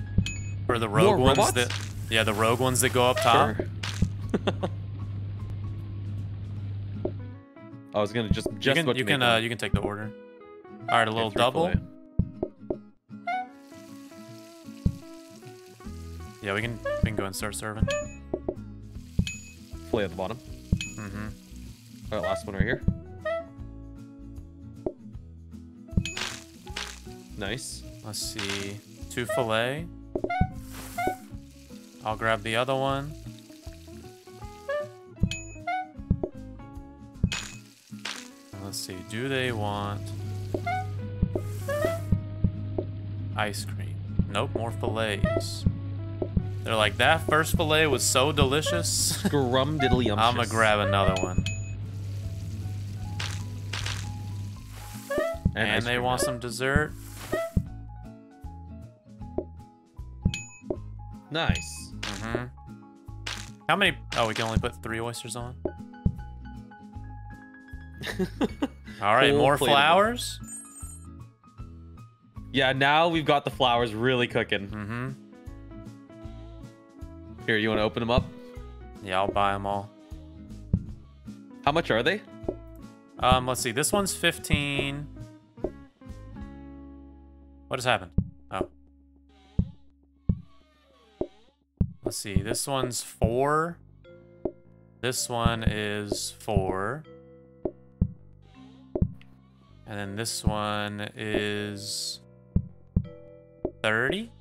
For the rogue ones that, yeah, the rogue ones that go up top. Sure. I was gonna you can take the order. All right, a little double. Yeah, we can go and start serving. Fillet at the bottom. Mm-hmm. All right, last one right here. Nice. Let's see. 2 fillet. I'll grab the other one. Let's see. Do they want ice cream? Nope. More fillets. They're like, that first fillet was so delicious. Scrum diddly umptious. I'm gonna grab another one. And they want some dessert. Nice. Mm-hmm. How many? Oh, we can only put 3 oysters on. All right, more flowers. Yeah, now we've got the flowers really cooking. Mm-hmm. Here, you want to open them up? Yeah, I'll buy them all. How much are they? Let's see. This one's 15. What has happened? Oh. Let's see. This one's 4. This one is 4. And then this one is 30.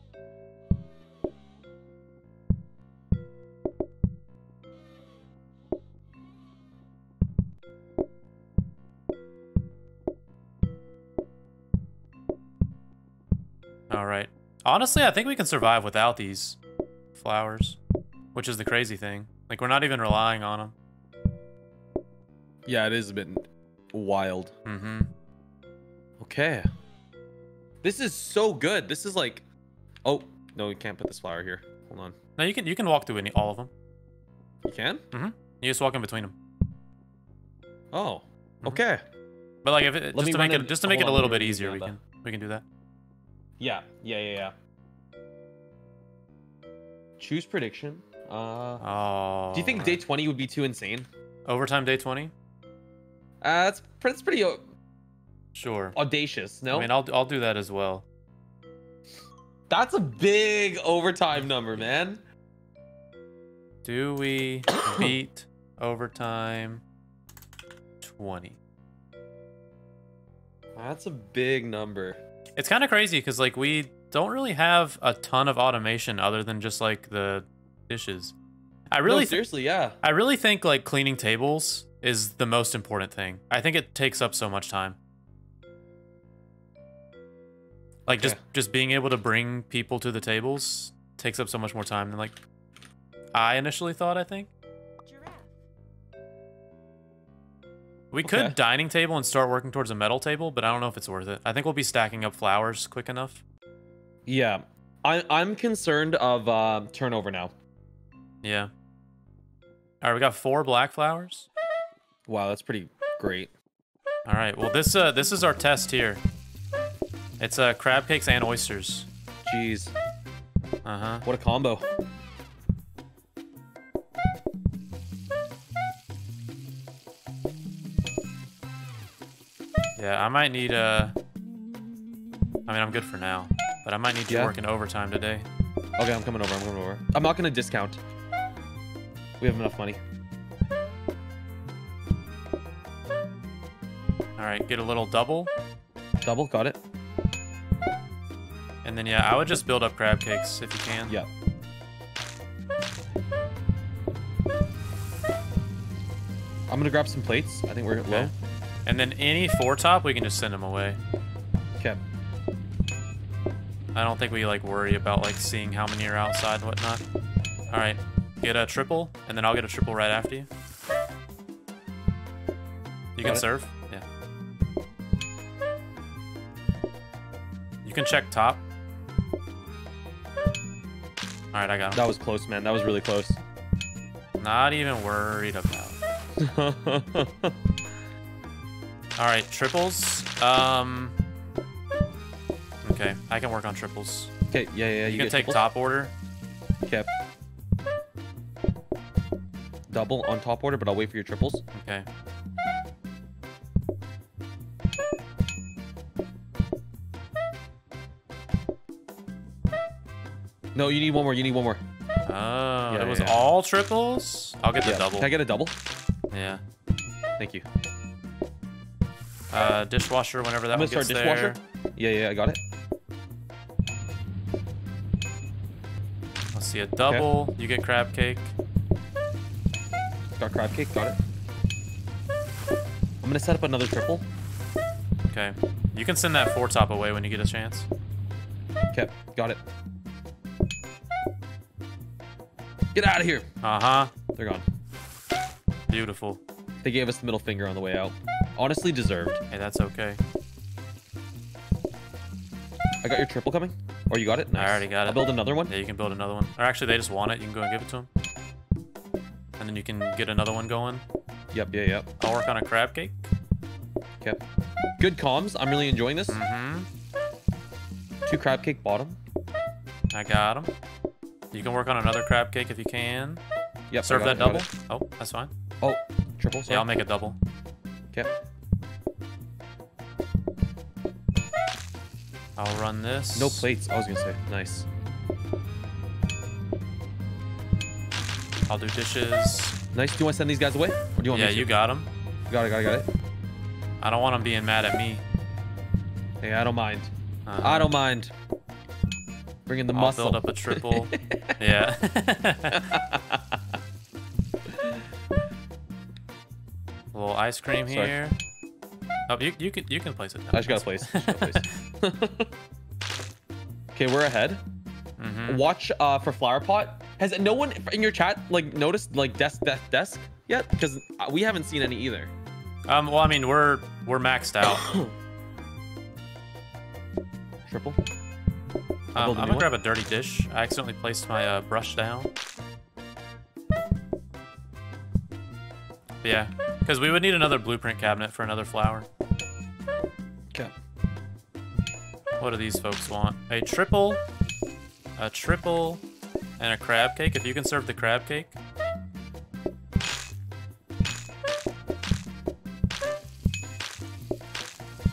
All right. Honestly, I think we can survive without these flowers, which is the crazy thing. Like, we're not even relying on them. Yeah, it is a bit wild. Mm-hmm. Okay. This is so good. This is like... Oh, no, we can't put this flower here. Hold on. No, you can walk through all of them. You can? Mm-hmm. You just walk in between them. Oh, okay. But, like, if it, just to make it a little bit easier, we can do that. Yeah. Choose prediction. Do you think day 20 would be too insane? Overtime day 20? That's pretty sure. Audacious, no? I mean, I'll do that as well. That's a big overtime number, man. Do we beat overtime 20? That's a big number. It's kind of crazy because, like, we don't really have a ton of automation other than just, like, the dishes. I really seriously, yeah. I really think like cleaning tables is the most important thing. I think it takes up so much time. Like just being able to bring people to the tables takes up so much more time than like I initially thought, I think. We could dining table and start working towards a metal table, but I don't know if it's worth it. I think we'll be stacking up flowers quick enough. Yeah. I'm concerned of turnover now. Yeah. All right, we got 4 black flowers. Wow, that's pretty great. All right, well, this is our test here. It's crab cakes and oysters. Jeez. Uh-huh. What a combo. Yeah, I might need I mean, I'm good for now, but I might need you working overtime today. Okay, I'm coming over. I'm coming over. I'm not gonna discount. We have enough money. All right, get a little double. Double, got it. And then yeah, I would just build up crab cakes if you can. Yeah. I'm gonna grab some plates. I think we're low. And then any 4-top, we can just send them away. Okay. I don't think we like worry about like seeing how many are outside and whatnot. All right, get a triple, and then I'll get a triple right after you. You can serve. Yeah. You can check top. All right, I got him. That was close, man. That was really close. Not even worried about it. All right, triples. Okay, I can work on triples. Okay, yeah. You can take double. Top order. Okay. Double on top order, but I'll wait for your triples. Okay. No, you need one more. You need one more. Oh, yeah, it was all triples? I'll get the double. Can I get a double? Yeah. Thank you. Dishwasher whenever that one gets there. Dishwasher? Yeah, I got it. Let's see, a double. Okay. You get crab cake. Got crab cake, got it. I'm gonna set up another triple. Okay. You can send that 4-top away when you get a chance. Okay, got it. Get out of here! Uh-huh. They're gone. Beautiful. They gave us the middle finger on the way out. Honestly deserved. Hey, that's okay. I got your triple coming. Or you got it? Nice. I already got it. I'll build another one? Yeah, you can build another one. Or actually, they just want it. You can go and give it to them. And then you can get another one going. Yep. I'll work on a crab cake. Okay. Good comms. I'm really enjoying this. Mm-hmm. 2 crab cake bottom. I got them. You can work on another crab cake if you can. Yep. Serve that double. Oh, that's fine. Oh, triple. Sorry. Yeah, I'll make a double. Okay. I'll run this. No plates, I was gonna say. Nice. I'll do dishes. Nice. Do you want to send these guys away? Or do you want me to? Yeah, you got them. Got it. I don't want them being mad at me. Hey, I don't mind. I don't mind. Bringing the muscle. I'll build up a triple. Yeah. A little ice cream here. Oh, you can place it now. I just got a place. Okay, we're ahead. Mm-hmm. Watch for flower pot. Has no one in your chat like noticed like desk yet? Because we haven't seen any either. Well, I mean we're maxed out. Triple. I'm gonna grab a dirty dish. I accidentally placed my brush down. Yeah. Because we would need another blueprint cabinet for another flower. Okay. What do these folks want? A triple, and a crab cake. If you can serve the crab cake.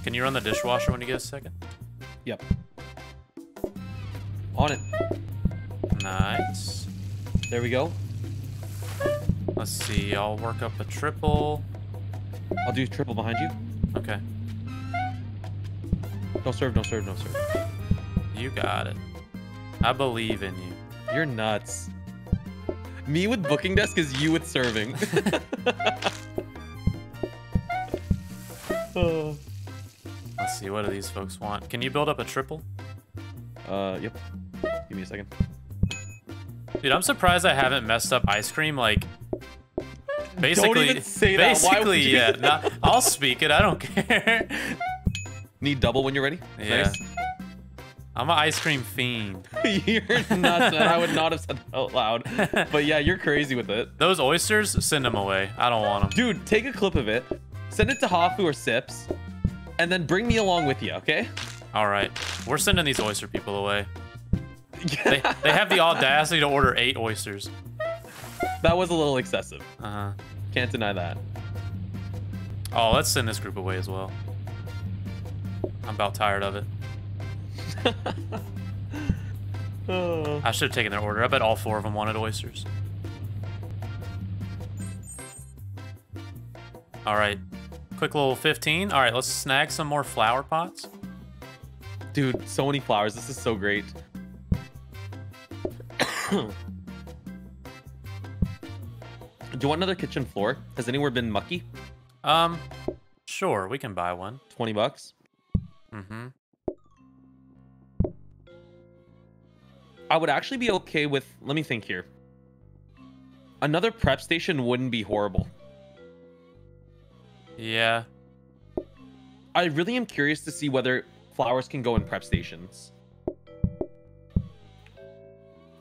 Can you run the dishwasher when you get a second? Yep. On it. Nice. There we go. Let's see, I'll work up a triple. I'll do triple behind you. Okay. No serve. You got it. I believe in you. You're nuts. Me with booking desk is you with serving. Oh. Let's see, what do these folks want? Can you build up a triple? Yep. Give me a second. Dude, I'm surprised I haven't messed up ice cream, like... Basically, don't even say that. Basically, yeah. Not, I'll speak it, I don't care. Need double when you're ready? Yeah. Nice. I'm an ice cream fiend. You're nuts, and I would not have said that out loud. But yeah, you're crazy with it. Those oysters, send them away. I don't want them. Dude, take a clip of it. Send it to Hafu or Sips, and then bring me along with you, okay? All right. We're sending these oyster people away. They have the audacity to order 8 oysters. That was a little excessive. Uh-huh. Can't deny that. Oh, let's send this group away as well. I'm about tired of it. Oh. I should have taken their order. I bet all 4 of them wanted oysters. All right. Quick little 15. All right, let's snag some more flower pots. Dude, so many flowers. This is so great. Do you want another kitchen floor? Has anywhere been mucky? Sure, we can buy one. 20 bucks. Mm-hmm. I would actually be okay with, let me think here. Another prep station wouldn't be horrible. Yeah. I really am curious to see whether flowers can go in prep stations.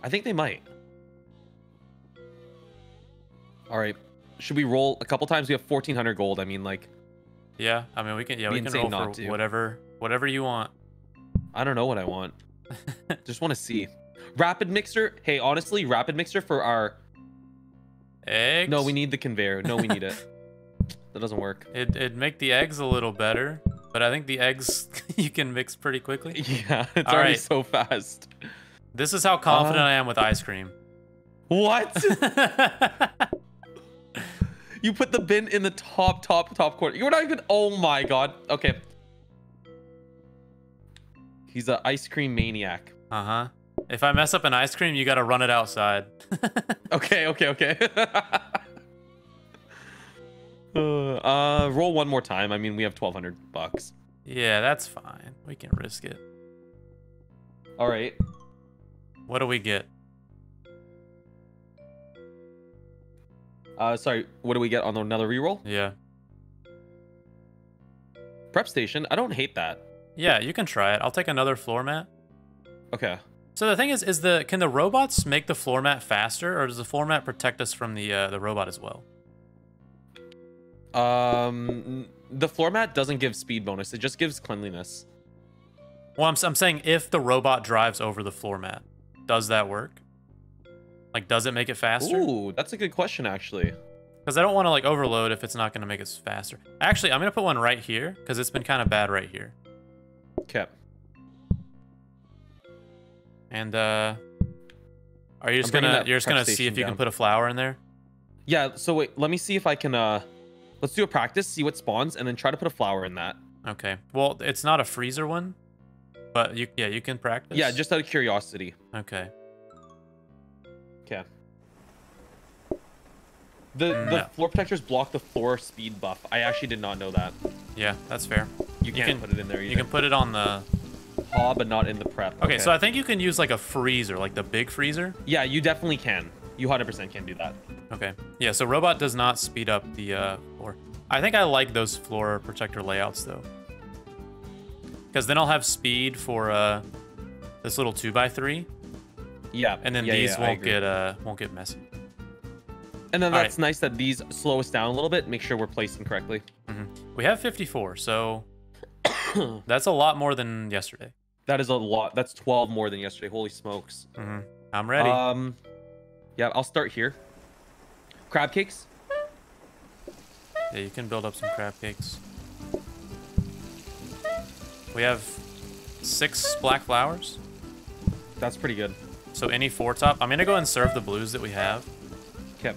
I think they might. All right. Should we roll a couple times? We have 1,400 gold. I mean, like... Yeah, I mean, we can, yeah, we can roll for whatever you want. I don't know what I want. Just want to see. Rapid mixer. Hey, honestly, rapid mixer for our... Eggs? No, we need the conveyor. No, we need it. That doesn't work. It'd make the eggs a little better, but I think the eggs you can mix pretty quickly. Yeah, it's already right. So fast. This is how confident I am with ice cream. What? You put the bin in the top corner. You're not even... Oh, my God. Okay. He's an ice cream maniac. Uh-huh. If I mess up an ice cream, you got to run it outside. Okay. Roll one more time. I mean, we have 1,200 bucks. Yeah, that's fine. We can risk it. All right. What do we get? Sorry, what do we get on another reroll? Yeah. Prep station? I don't hate that. Yeah, you can try it. I'll take another floor mat. Okay. So the thing is can the robots make the floor mat faster, or does the floor mat protect us from the robot as well? The floor mat doesn't give speed bonus. It just gives cleanliness. Well, I'm saying if the robot drives over the floor mat, does that work? Like, does it make it faster? Ooh, that's a good question, actually. Because I don't want to, like, overload if it's not going to make it faster. Actually, I'm going to put one right here, because it's been kind of bad right here. Okay. And, are you just going to... You're just going to see if you can put a flower in there? Yeah, so wait, let me see if I can, Let's do a practice, see what spawns, and then try to put a flower in that. Okay. Well, it's not a freezer one, but, you can practice. Yeah, just out of curiosity. Okay. Okay. The floor protectors block the floor speed buff. I actually did not know that. Yeah, that's fair. You can't put it in there either. You can put it on the... Hob, but not in the prep. Okay, so I think you can use like a freezer, like the big freezer. Yeah, you definitely can. You 100% can do that. Okay. Yeah, so robot does not speed up the floor. I think I like those floor protector layouts though. Because then I'll have speed for this little 2x3. Yeah, and then these won't get messy. And then that's nice that these slow us down a little bit. Make sure we're placing correctly. Mm-hmm. We have 54, so that's a lot more than yesterday. That is a lot. That's 12 more than yesterday. Holy smokes! Mm-hmm. I'm ready. Yeah, I'll start here. Crab cakes. Yeah, you can build up some crab cakes. We have 6 black flowers. That's pretty good. So any 4 top. I'm going to go and serve the blues that we have. Okay.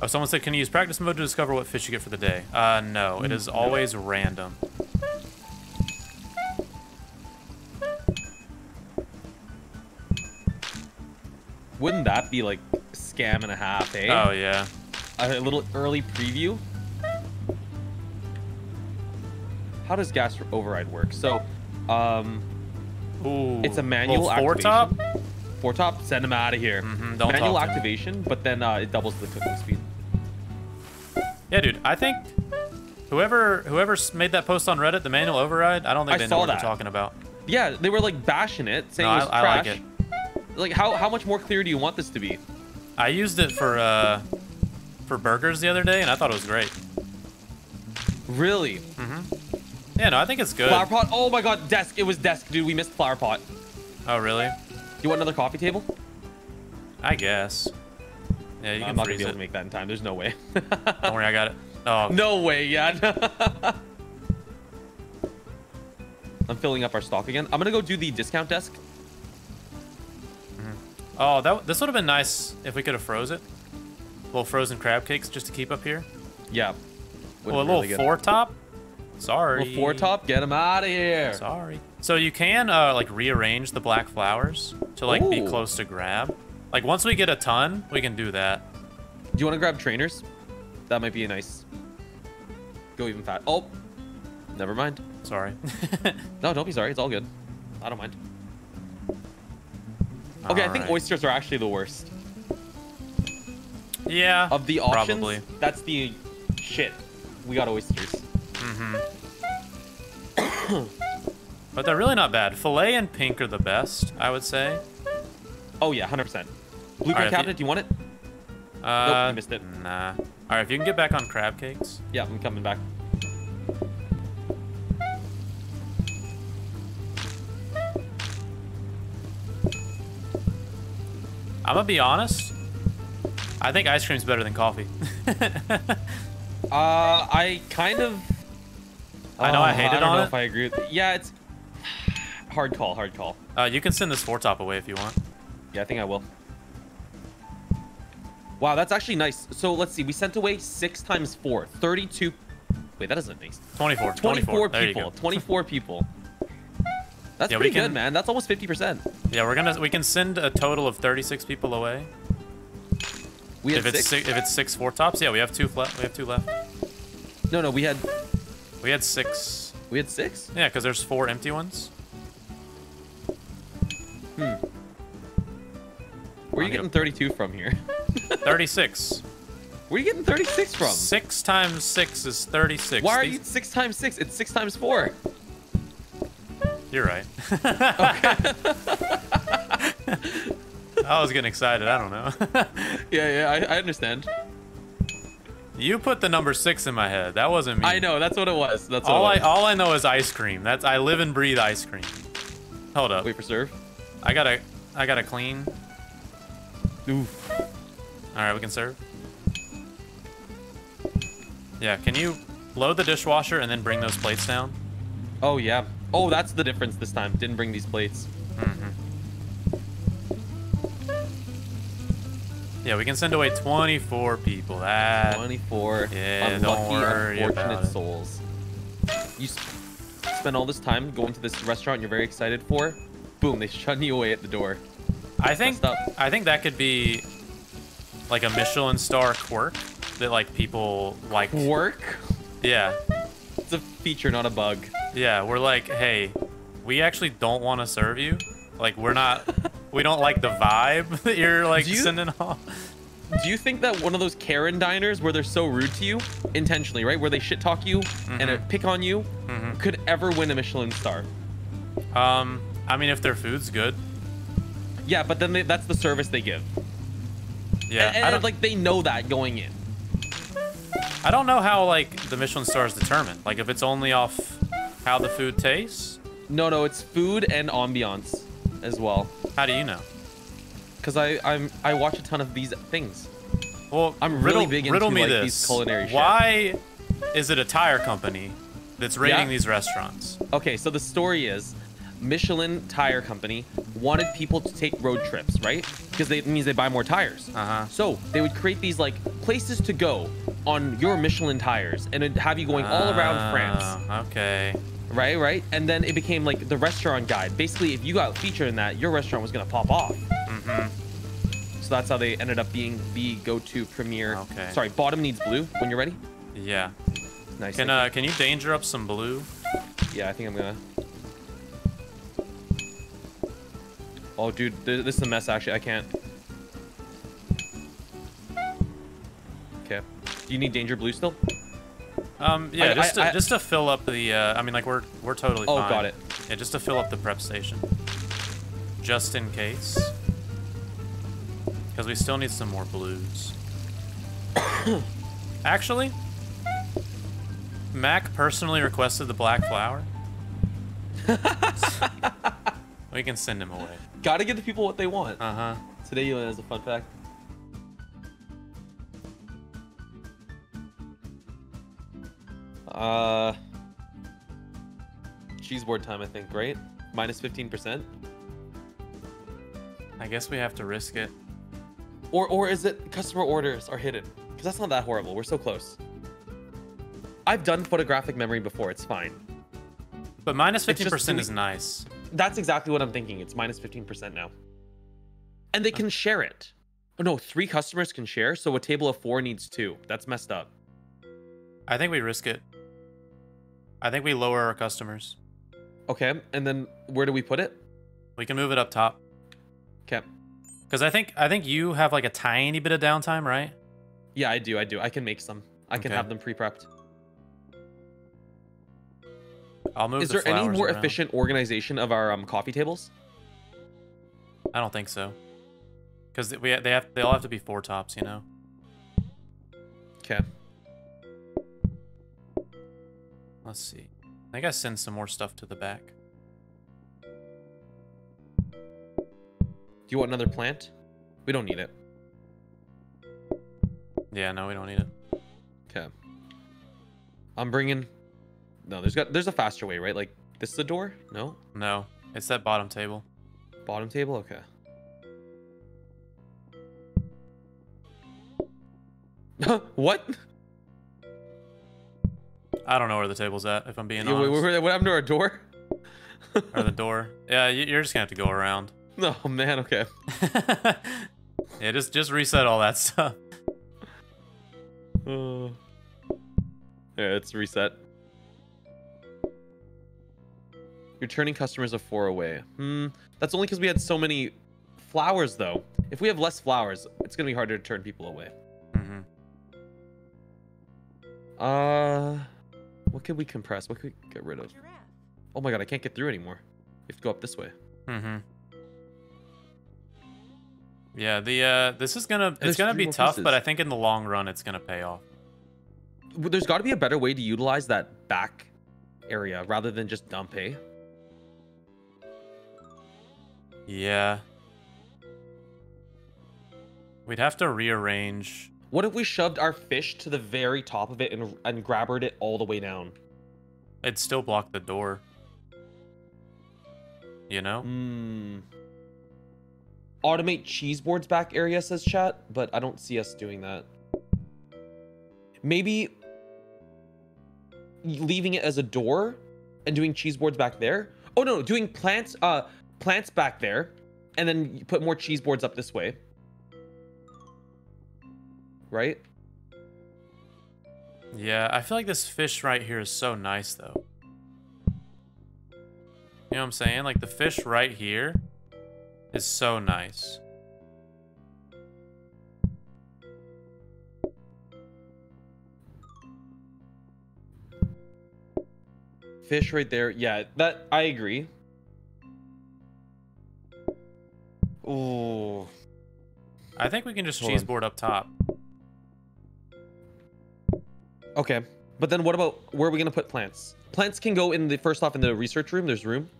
Oh, someone said, can you use practice mode to discover what fish you get for the day? No, it is always random. Wouldn't that be like a scam and a half, eh? Oh, yeah. A little early preview. How does gas override work? So, ooh, it's a manual activation. Four top, send them out of here. Mm-hmm, don't manual activation, but then it doubles the cooking speed. Yeah, dude, I think whoever made that post on Reddit, the manual override, I don't think they know what they're talking about. Yeah, they were like bashing it, saying it was trash. I like it. Like, how much more clear do you want this to be? I used it for burgers the other day, and I thought it was great. Really? Mm-hmm. Yeah, no, I think it's good. Flower pot. Oh my God, desk. It was desk, dude. We missed flower pot. Oh really? You want another coffee table? I guess. Yeah, you can. I'm not gonna be able to make that in time. There's no way. Don't worry, I got it. Oh. No way, yeah. I'm filling up our stock again. I'm gonna go do the discount desk. Mm-hmm. Oh, this would have been nice if we could have froze it. Little frozen crab cakes just to keep up here. Yeah. Well, a little really four top. Sorry. Little four top. Get them out of here. Sorry. So you can like rearrange the black flowers to like be close to grab. Like once we get a ton, we can do that. Do you want to grab trainers? That might be a nice. Go even fat. Oh, never mind. Sorry. No, don't be sorry. It's all good. I don't mind. Okay, I think oysters are actually the worst. Yeah. Of the options, probably. That's the shit. We got oysters. Mm-hmm. But they're really not bad. Filet and pink are the best, I would say. Oh yeah, 100%. Blueprint cabinet, do you want it? Nope, I missed it. Nah. All right, if you can get back on crab cakes. Yeah, I'm coming back. I'm gonna be honest. I think ice cream's better than coffee. I kind of. I know I hated on it. I don't know if I agree with. Yeah, it's hard call. Hard call. You can send this four top away if you want. Yeah, I think I will. Wow, that's actually nice. So let's see. We sent away 6 times 4, 32. Wait, that isn't nice. 24. 24 people. 24 people. That's pretty good, man. That's almost 50%. Yeah, we can send a total of 36 people away. We had if it's 6 four tops, yeah, we have 2 left. No, we had 6. We had 6? Yeah, because there's 4 empty ones. Where are you getting 32 from here? 36. Where are you getting 36 from? 6 times 6 is 36. Why are you 6 times 6? It's 6 times 4. You're right. Okay. I was getting excited. I don't know. Yeah, I understand. You put the number 6 in my head. That wasn't me. I know. That's what it was. That's all it was. All I know is ice cream. That's I live and breathe ice cream. Hold up. Wait for serve. I gotta clean. Oof. All right, we can serve. Yeah. Can you load the dishwasher and then bring those plates down? Oh yeah. Oh, that's the difference this time. Didn't bring these plates. Mm-hmm. Yeah, we can send away 24 people. 24 unlucky, unfortunate souls. You spend all this time going to this restaurant you're very excited for. Boom, they shun you away at the door. I think that could be like a Michelin star quirk that like people like. Quirk? Yeah. It's a feature, not a bug. Yeah, we're like, hey, we actually don't want to serve you. Like, we're not... We don't like the vibe that you're like sending off. Do you think that one of those Karen diners where they're so rude to you intentionally, right? Where they shit talk you and pick on you could ever win a Michelin star? I mean, if their food's good. Yeah, but then that's the service they give. Yeah, and like they know that going in. I don't know how like the Michelin star is determined. Like if it's only off how the food tastes. No, it's food and ambiance as well. How do you know? Because I watch a ton of these things. Well, I'm really big into like these culinary. Why is it a tire company that's rating these restaurants? Okay, so the story is Michelin tire company wanted people to take road trips, right? Because it means they buy more tires. So they would create these like places to go on your Michelin tires, and it'd have you going all around France. Okay. Right. And then it became like the restaurant guide. Basically, if you got featured in that, your restaurant was gonna pop off. So that's how they ended up being the go-to premier. Okay. Sorry, bottom needs blue when you're ready. Yeah. Nice. Can you danger up some blue? Yeah, I think I'm gonna. Oh, dude, this is a mess, actually. I can't. Okay. Do you need danger blue still? Yeah, just to fill up the. I mean, like we're totally. Oh, fine. Got it. Yeah, just to fill up the prep station, just in case, because we still need some more blues. Actually, Mac personally requested the black flower. We can send him away. Gotta give the people what they want. Today, you know, as a fun fact. Cheese board time, I think, right? Minus 15%. I guess we have to risk it. Or is it customer orders are hidden? Because that's not that horrible. We're so close. I've done photographic memory before. It's fine. But minus 15% is nice. That's exactly what I'm thinking. It's minus 15% now. And they can share it. Oh, no, 3 customers can share. So a table of 4 needs 2. That's messed up. I think we risk it. I think we lower our customers. Okay, and then where do we put it? We can move it up top. Okay. Because I think you have like a tiny bit of downtime, right? Yeah, I do. I can make some. I can have them pre-prepped. I'll move. Is there any more efficient organization of our coffee tables? I don't think so. Because they all have to be 4 tops, you know. Okay. Let's see. I think I send some more stuff to the back. Do you want another plant? We don't need it. Yeah, no, we don't need it. Okay. I'm bringing. No, there's a faster way, right? Like this is the door? No. No, it's that bottom table. Bottom table. Okay. What? I don't know where the table's at, if I'm being honest. What happened to our door? Or the door? Yeah, you're just gonna have to go around. Oh man, okay. Yeah, just reset all that stuff. Yeah, it's reset. You're turning customers of 4 away. That's only because we had so many flowers, though. If we have less flowers, it's gonna be harder to turn people away. What can we compress? What could we get rid of? Oh my god, I can't get through anymore. We have to go up this way. Yeah, the this is gonna it's gonna be tough, but I think in the long run it's gonna pay off. There's got to be a better way to utilize that back area rather than just dump, hey? Yeah. We'd have to rearrange. What if we shoved our fish to the very top of it and grabbered it all the way down? It'd still block the door. You know? Automate cheese boards back area, says chat, but I don't see us doing that. Maybe leaving it as a door and doing cheese boards back there. Oh no, doing plants back there, and then you put more cheese boards up this way. Right? Yeah, I feel like this fish right here is so nice, though. You know what I'm saying? Like, the fish right here is so nice. Fish right there. Yeah, that I agree. Ooh. I think we can just cheese board up top. Okay, but then what about where are we gonna put plants? Plants can go in the first off in the research room. There's room.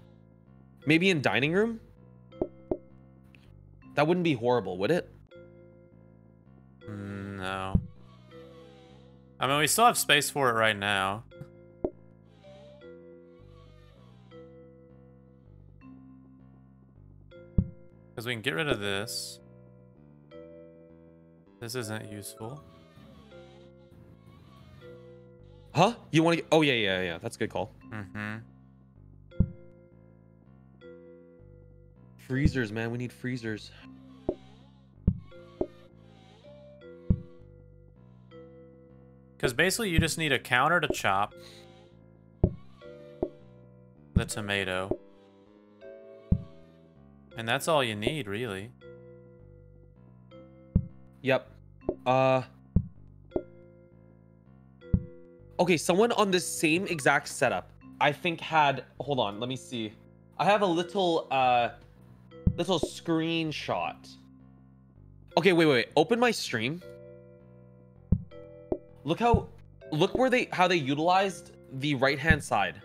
Maybe in dining room. That wouldn't be horrible, would it? No. I mean, we still have space for it right now. Because we can get rid of this. This isn't useful. Huh? You want to get... Oh, yeah, yeah, yeah. That's a good call. Mm-hmm. Freezers, man. We need freezers. Because basically you just need a counter to chop the tomato. And that's all you need, really. Yep. Okay, someone on this same exact setup, I think had... Hold on, let me see. I have a little, little screenshot. Okay, wait, wait, wait. Open my stream. Look how... Look where they... How they utilized the right-hand side.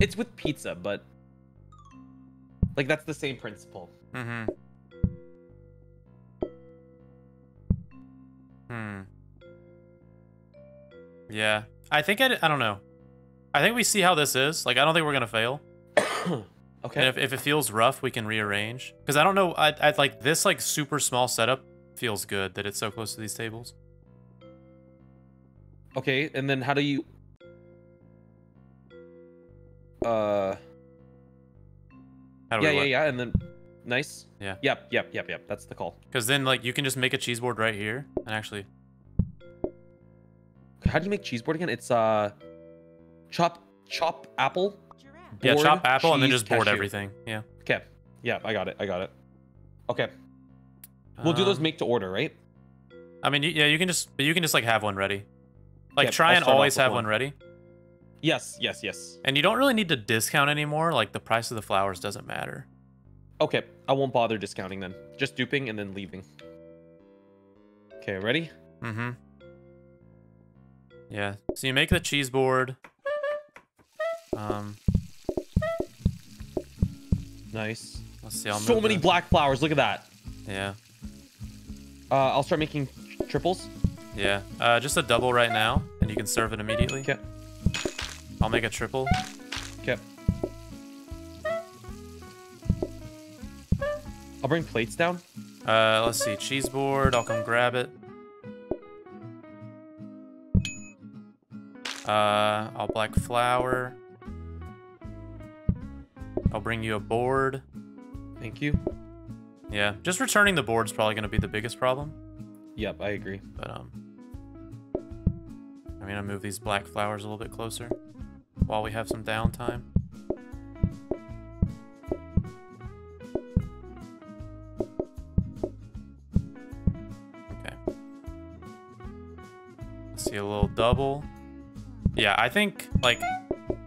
It's with pizza, but... Like, that's the same principle. Mm-hmm. Hmm. Yeah. I think I don't know. I think we see how this is. Like, I don't think we're going to fail. Okay. And if it feels rough, we can rearrange. Because I don't know. I'd like this, like, super small setup feels good that it's so close to these tables. Okay. And then how do you... How do yeah, we yeah, yeah. And then... Nice. Yeah. Yep, yep, yep, yep. That's the call. Because then, like, you can just make a cheese board right here. And actually... How do you make cheese board again? It's chop apple. Board, yeah, chop apple and then just board everything. Yeah. Okay. Yeah, I got it. I got it. Okay. We'll do those make to order, right? I mean, yeah, you can just like have one ready. Like, okay, try and always have one ready. Yes, yes, yes. And you don't really need to discount anymore. Like, the price of the flowers doesn't matter. Okay, I won't bother discounting then. Just duping and then leaving. Okay, ready? Mm-hmm. Yeah, so you make the cheese board. Nice. Let's see. So many black flowers. Look at that. Yeah. I'll start making triples. Yeah. Just a double right now, and you can serve it immediately. Okay. I'll make a triple. Okay. I'll bring plates down. Let's see. Cheese board. I'll come grab it. I'll black flour. I'll bring you a board. Thank you. Yeah, just returning the board's probably gonna be the biggest problem. Yep, I agree. But I'm gonna move these black flowers a little bit closer while we have some downtime. Okay. Let's see a little double. Yeah, I think, like,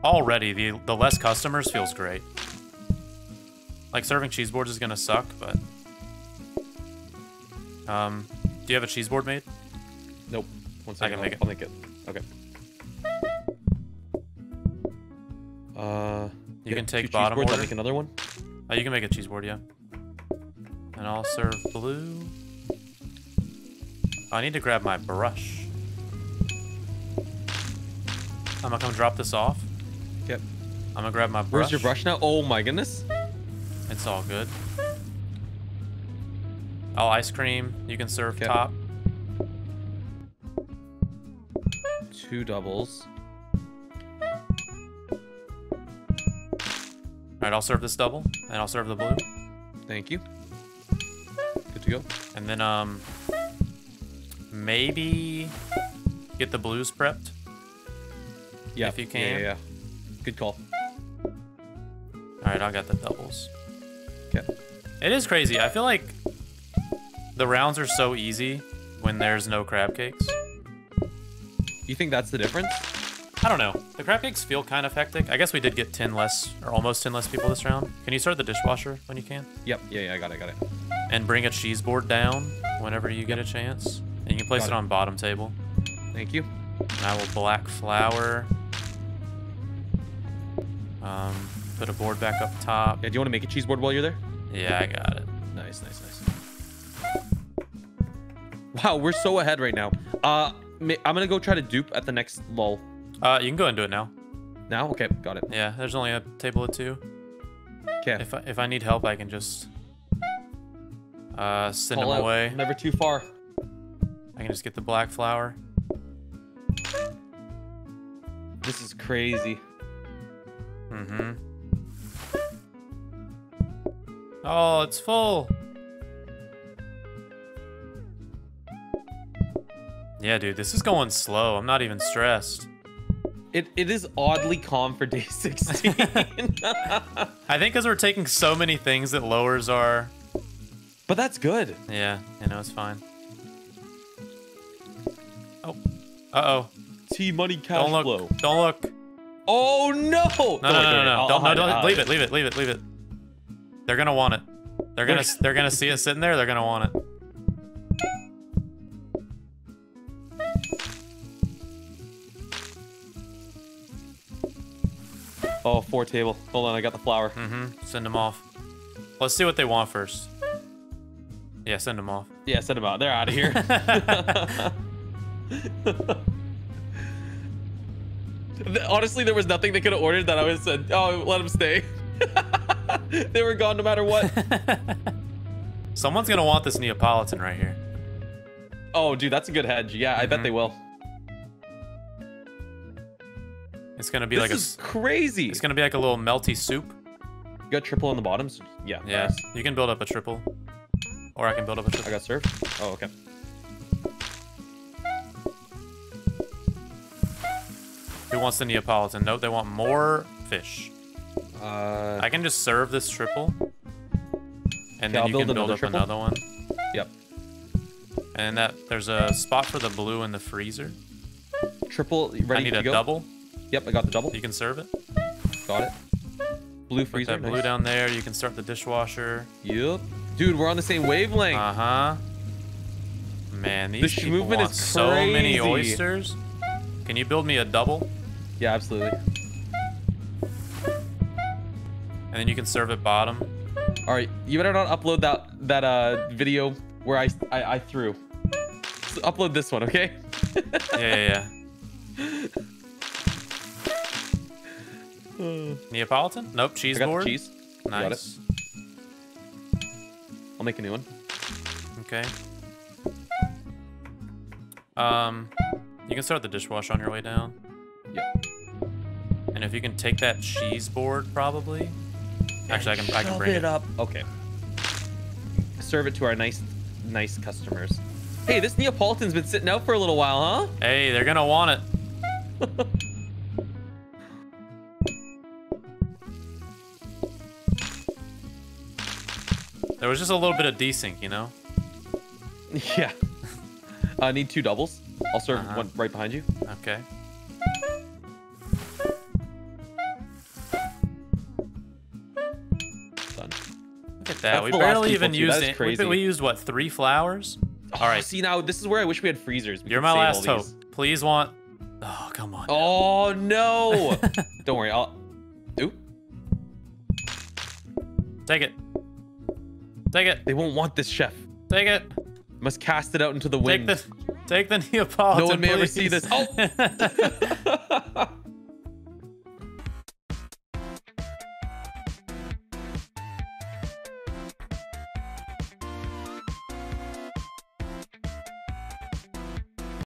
already the less customers feels great. Like, serving cheese boards is gonna suck, but... do you have a cheese board made? Nope. One second, I'll make it. Okay. You can take bottom boards, order. I'll make another one? You can make a cheese board, yeah. And I'll serve blue. I need to grab my brush. I'm gonna come drop this off. Yep. I'm gonna grab my brush. Where's your brush now? Oh my goodness. It's all good. I'll ice cream. You can serve top. Two doubles. Alright, I'll serve this double. And I'll serve the blue. Thank you. Good to go. And then, maybe get the blues prepped. Yeah, if you can. Yeah, yeah. Good call. Alright, I got the doubles. Okay. It is crazy. I feel like the rounds are so easy when there's no crab cakes. You think that's the difference? I don't know. The crab cakes feel kind of hectic. I guess we did get 10 less, or almost 10 less people this round. Can you start the dishwasher when you can? Yep. Yeah, yeah, I got it, And bring a cheese board down whenever you get a chance. And you can place it on bottom table. Thank you. And I will black flour. Put a board back up top. Yeah, do you want to make a cheese board while you're there? Yeah, I got it. Nice, nice, nice. Wow, we're so ahead right now. I'm going to go try to dupe at the next lull. You can go and do it now. Now? Okay, got it. Yeah, there's only a table of two. Okay. If I need help, I can just Send them away. Never too far. I can just get the black flower. This is crazy. Mm-hmm. Oh, it's full. Yeah, dude, this is going slow. I'm not even stressed. It is oddly calm for day 16. I think because we're taking so many things that lowers our... But that's good. Yeah, you know, it's fine. Oh. Uh-oh. T-money cash flow. Don't look. Don't look. Oh, no. No. Don't. Leave it. They're going to want it. They're gonna see us sitting there. They're going to want it. Oh, 4 table. Hold on, I got the flower. Mm-hmm. Send them off. Let's see what they want first. Yeah, send them off. Yeah, send them out. They're out of here. Honestly, there was nothing they could have ordered that I would have said, oh, let them stay. They were gone no matter what. Someone's going to want this Neapolitan right here. Oh, dude, that's a good hedge. Yeah, I bet they will. It's gonna be this is crazy. It's gonna be like a little melty soup. You got triple on the bottoms? Yeah. Yeah. Nice. You can build up a triple, or I can build up a triple. I got served. Oh, okay. Who wants the Neapolitan? Nope, they want more fish. I can just serve this triple, and then you can build up another one. Yep. And there's a spot for the blue in the freezer. Triple ready to go. I need a double. Yep, I got the double. You can serve it. Got it. Blue freezer. Put that blue down there. You can start the dishwasher. Yep. Dude, we're on the same wavelength. Uh-huh. Man, these people want so many oysters. Can you build me a double? Yeah, absolutely. And then you can serve it bottom. All right, you better not upload that video where I threw. So upload this one, okay? Yeah. Neapolitan? Nope, cheese board. Cheese. Nice. Got it. I'll make a new one. Okay. You can start the dishwasher on your way down. Yep. And if you can take that cheese board, probably. Actually, I can bring it up. Okay. Serve it to our nice customers. Hey, this Neapolitan's been sitting out for a little while, huh? Hey, they're gonna want it. There was just a little bit of desync, you know? Yeah. I need 2 doubles. I'll serve one right behind you. Okay. Done. Look at that. That's we barely even used it. We used, what, 3 flowers? Oh, all right. See, now this is where I wish we had freezers. You're my last hope. Please want... Oh, come on. Oh, no. Don't worry. I'll... Oop. Take it. Take it. They won't want this, chef. Take it. Must cast it out into the wind. Take the Neapolitan. No one may ever see this. Oh.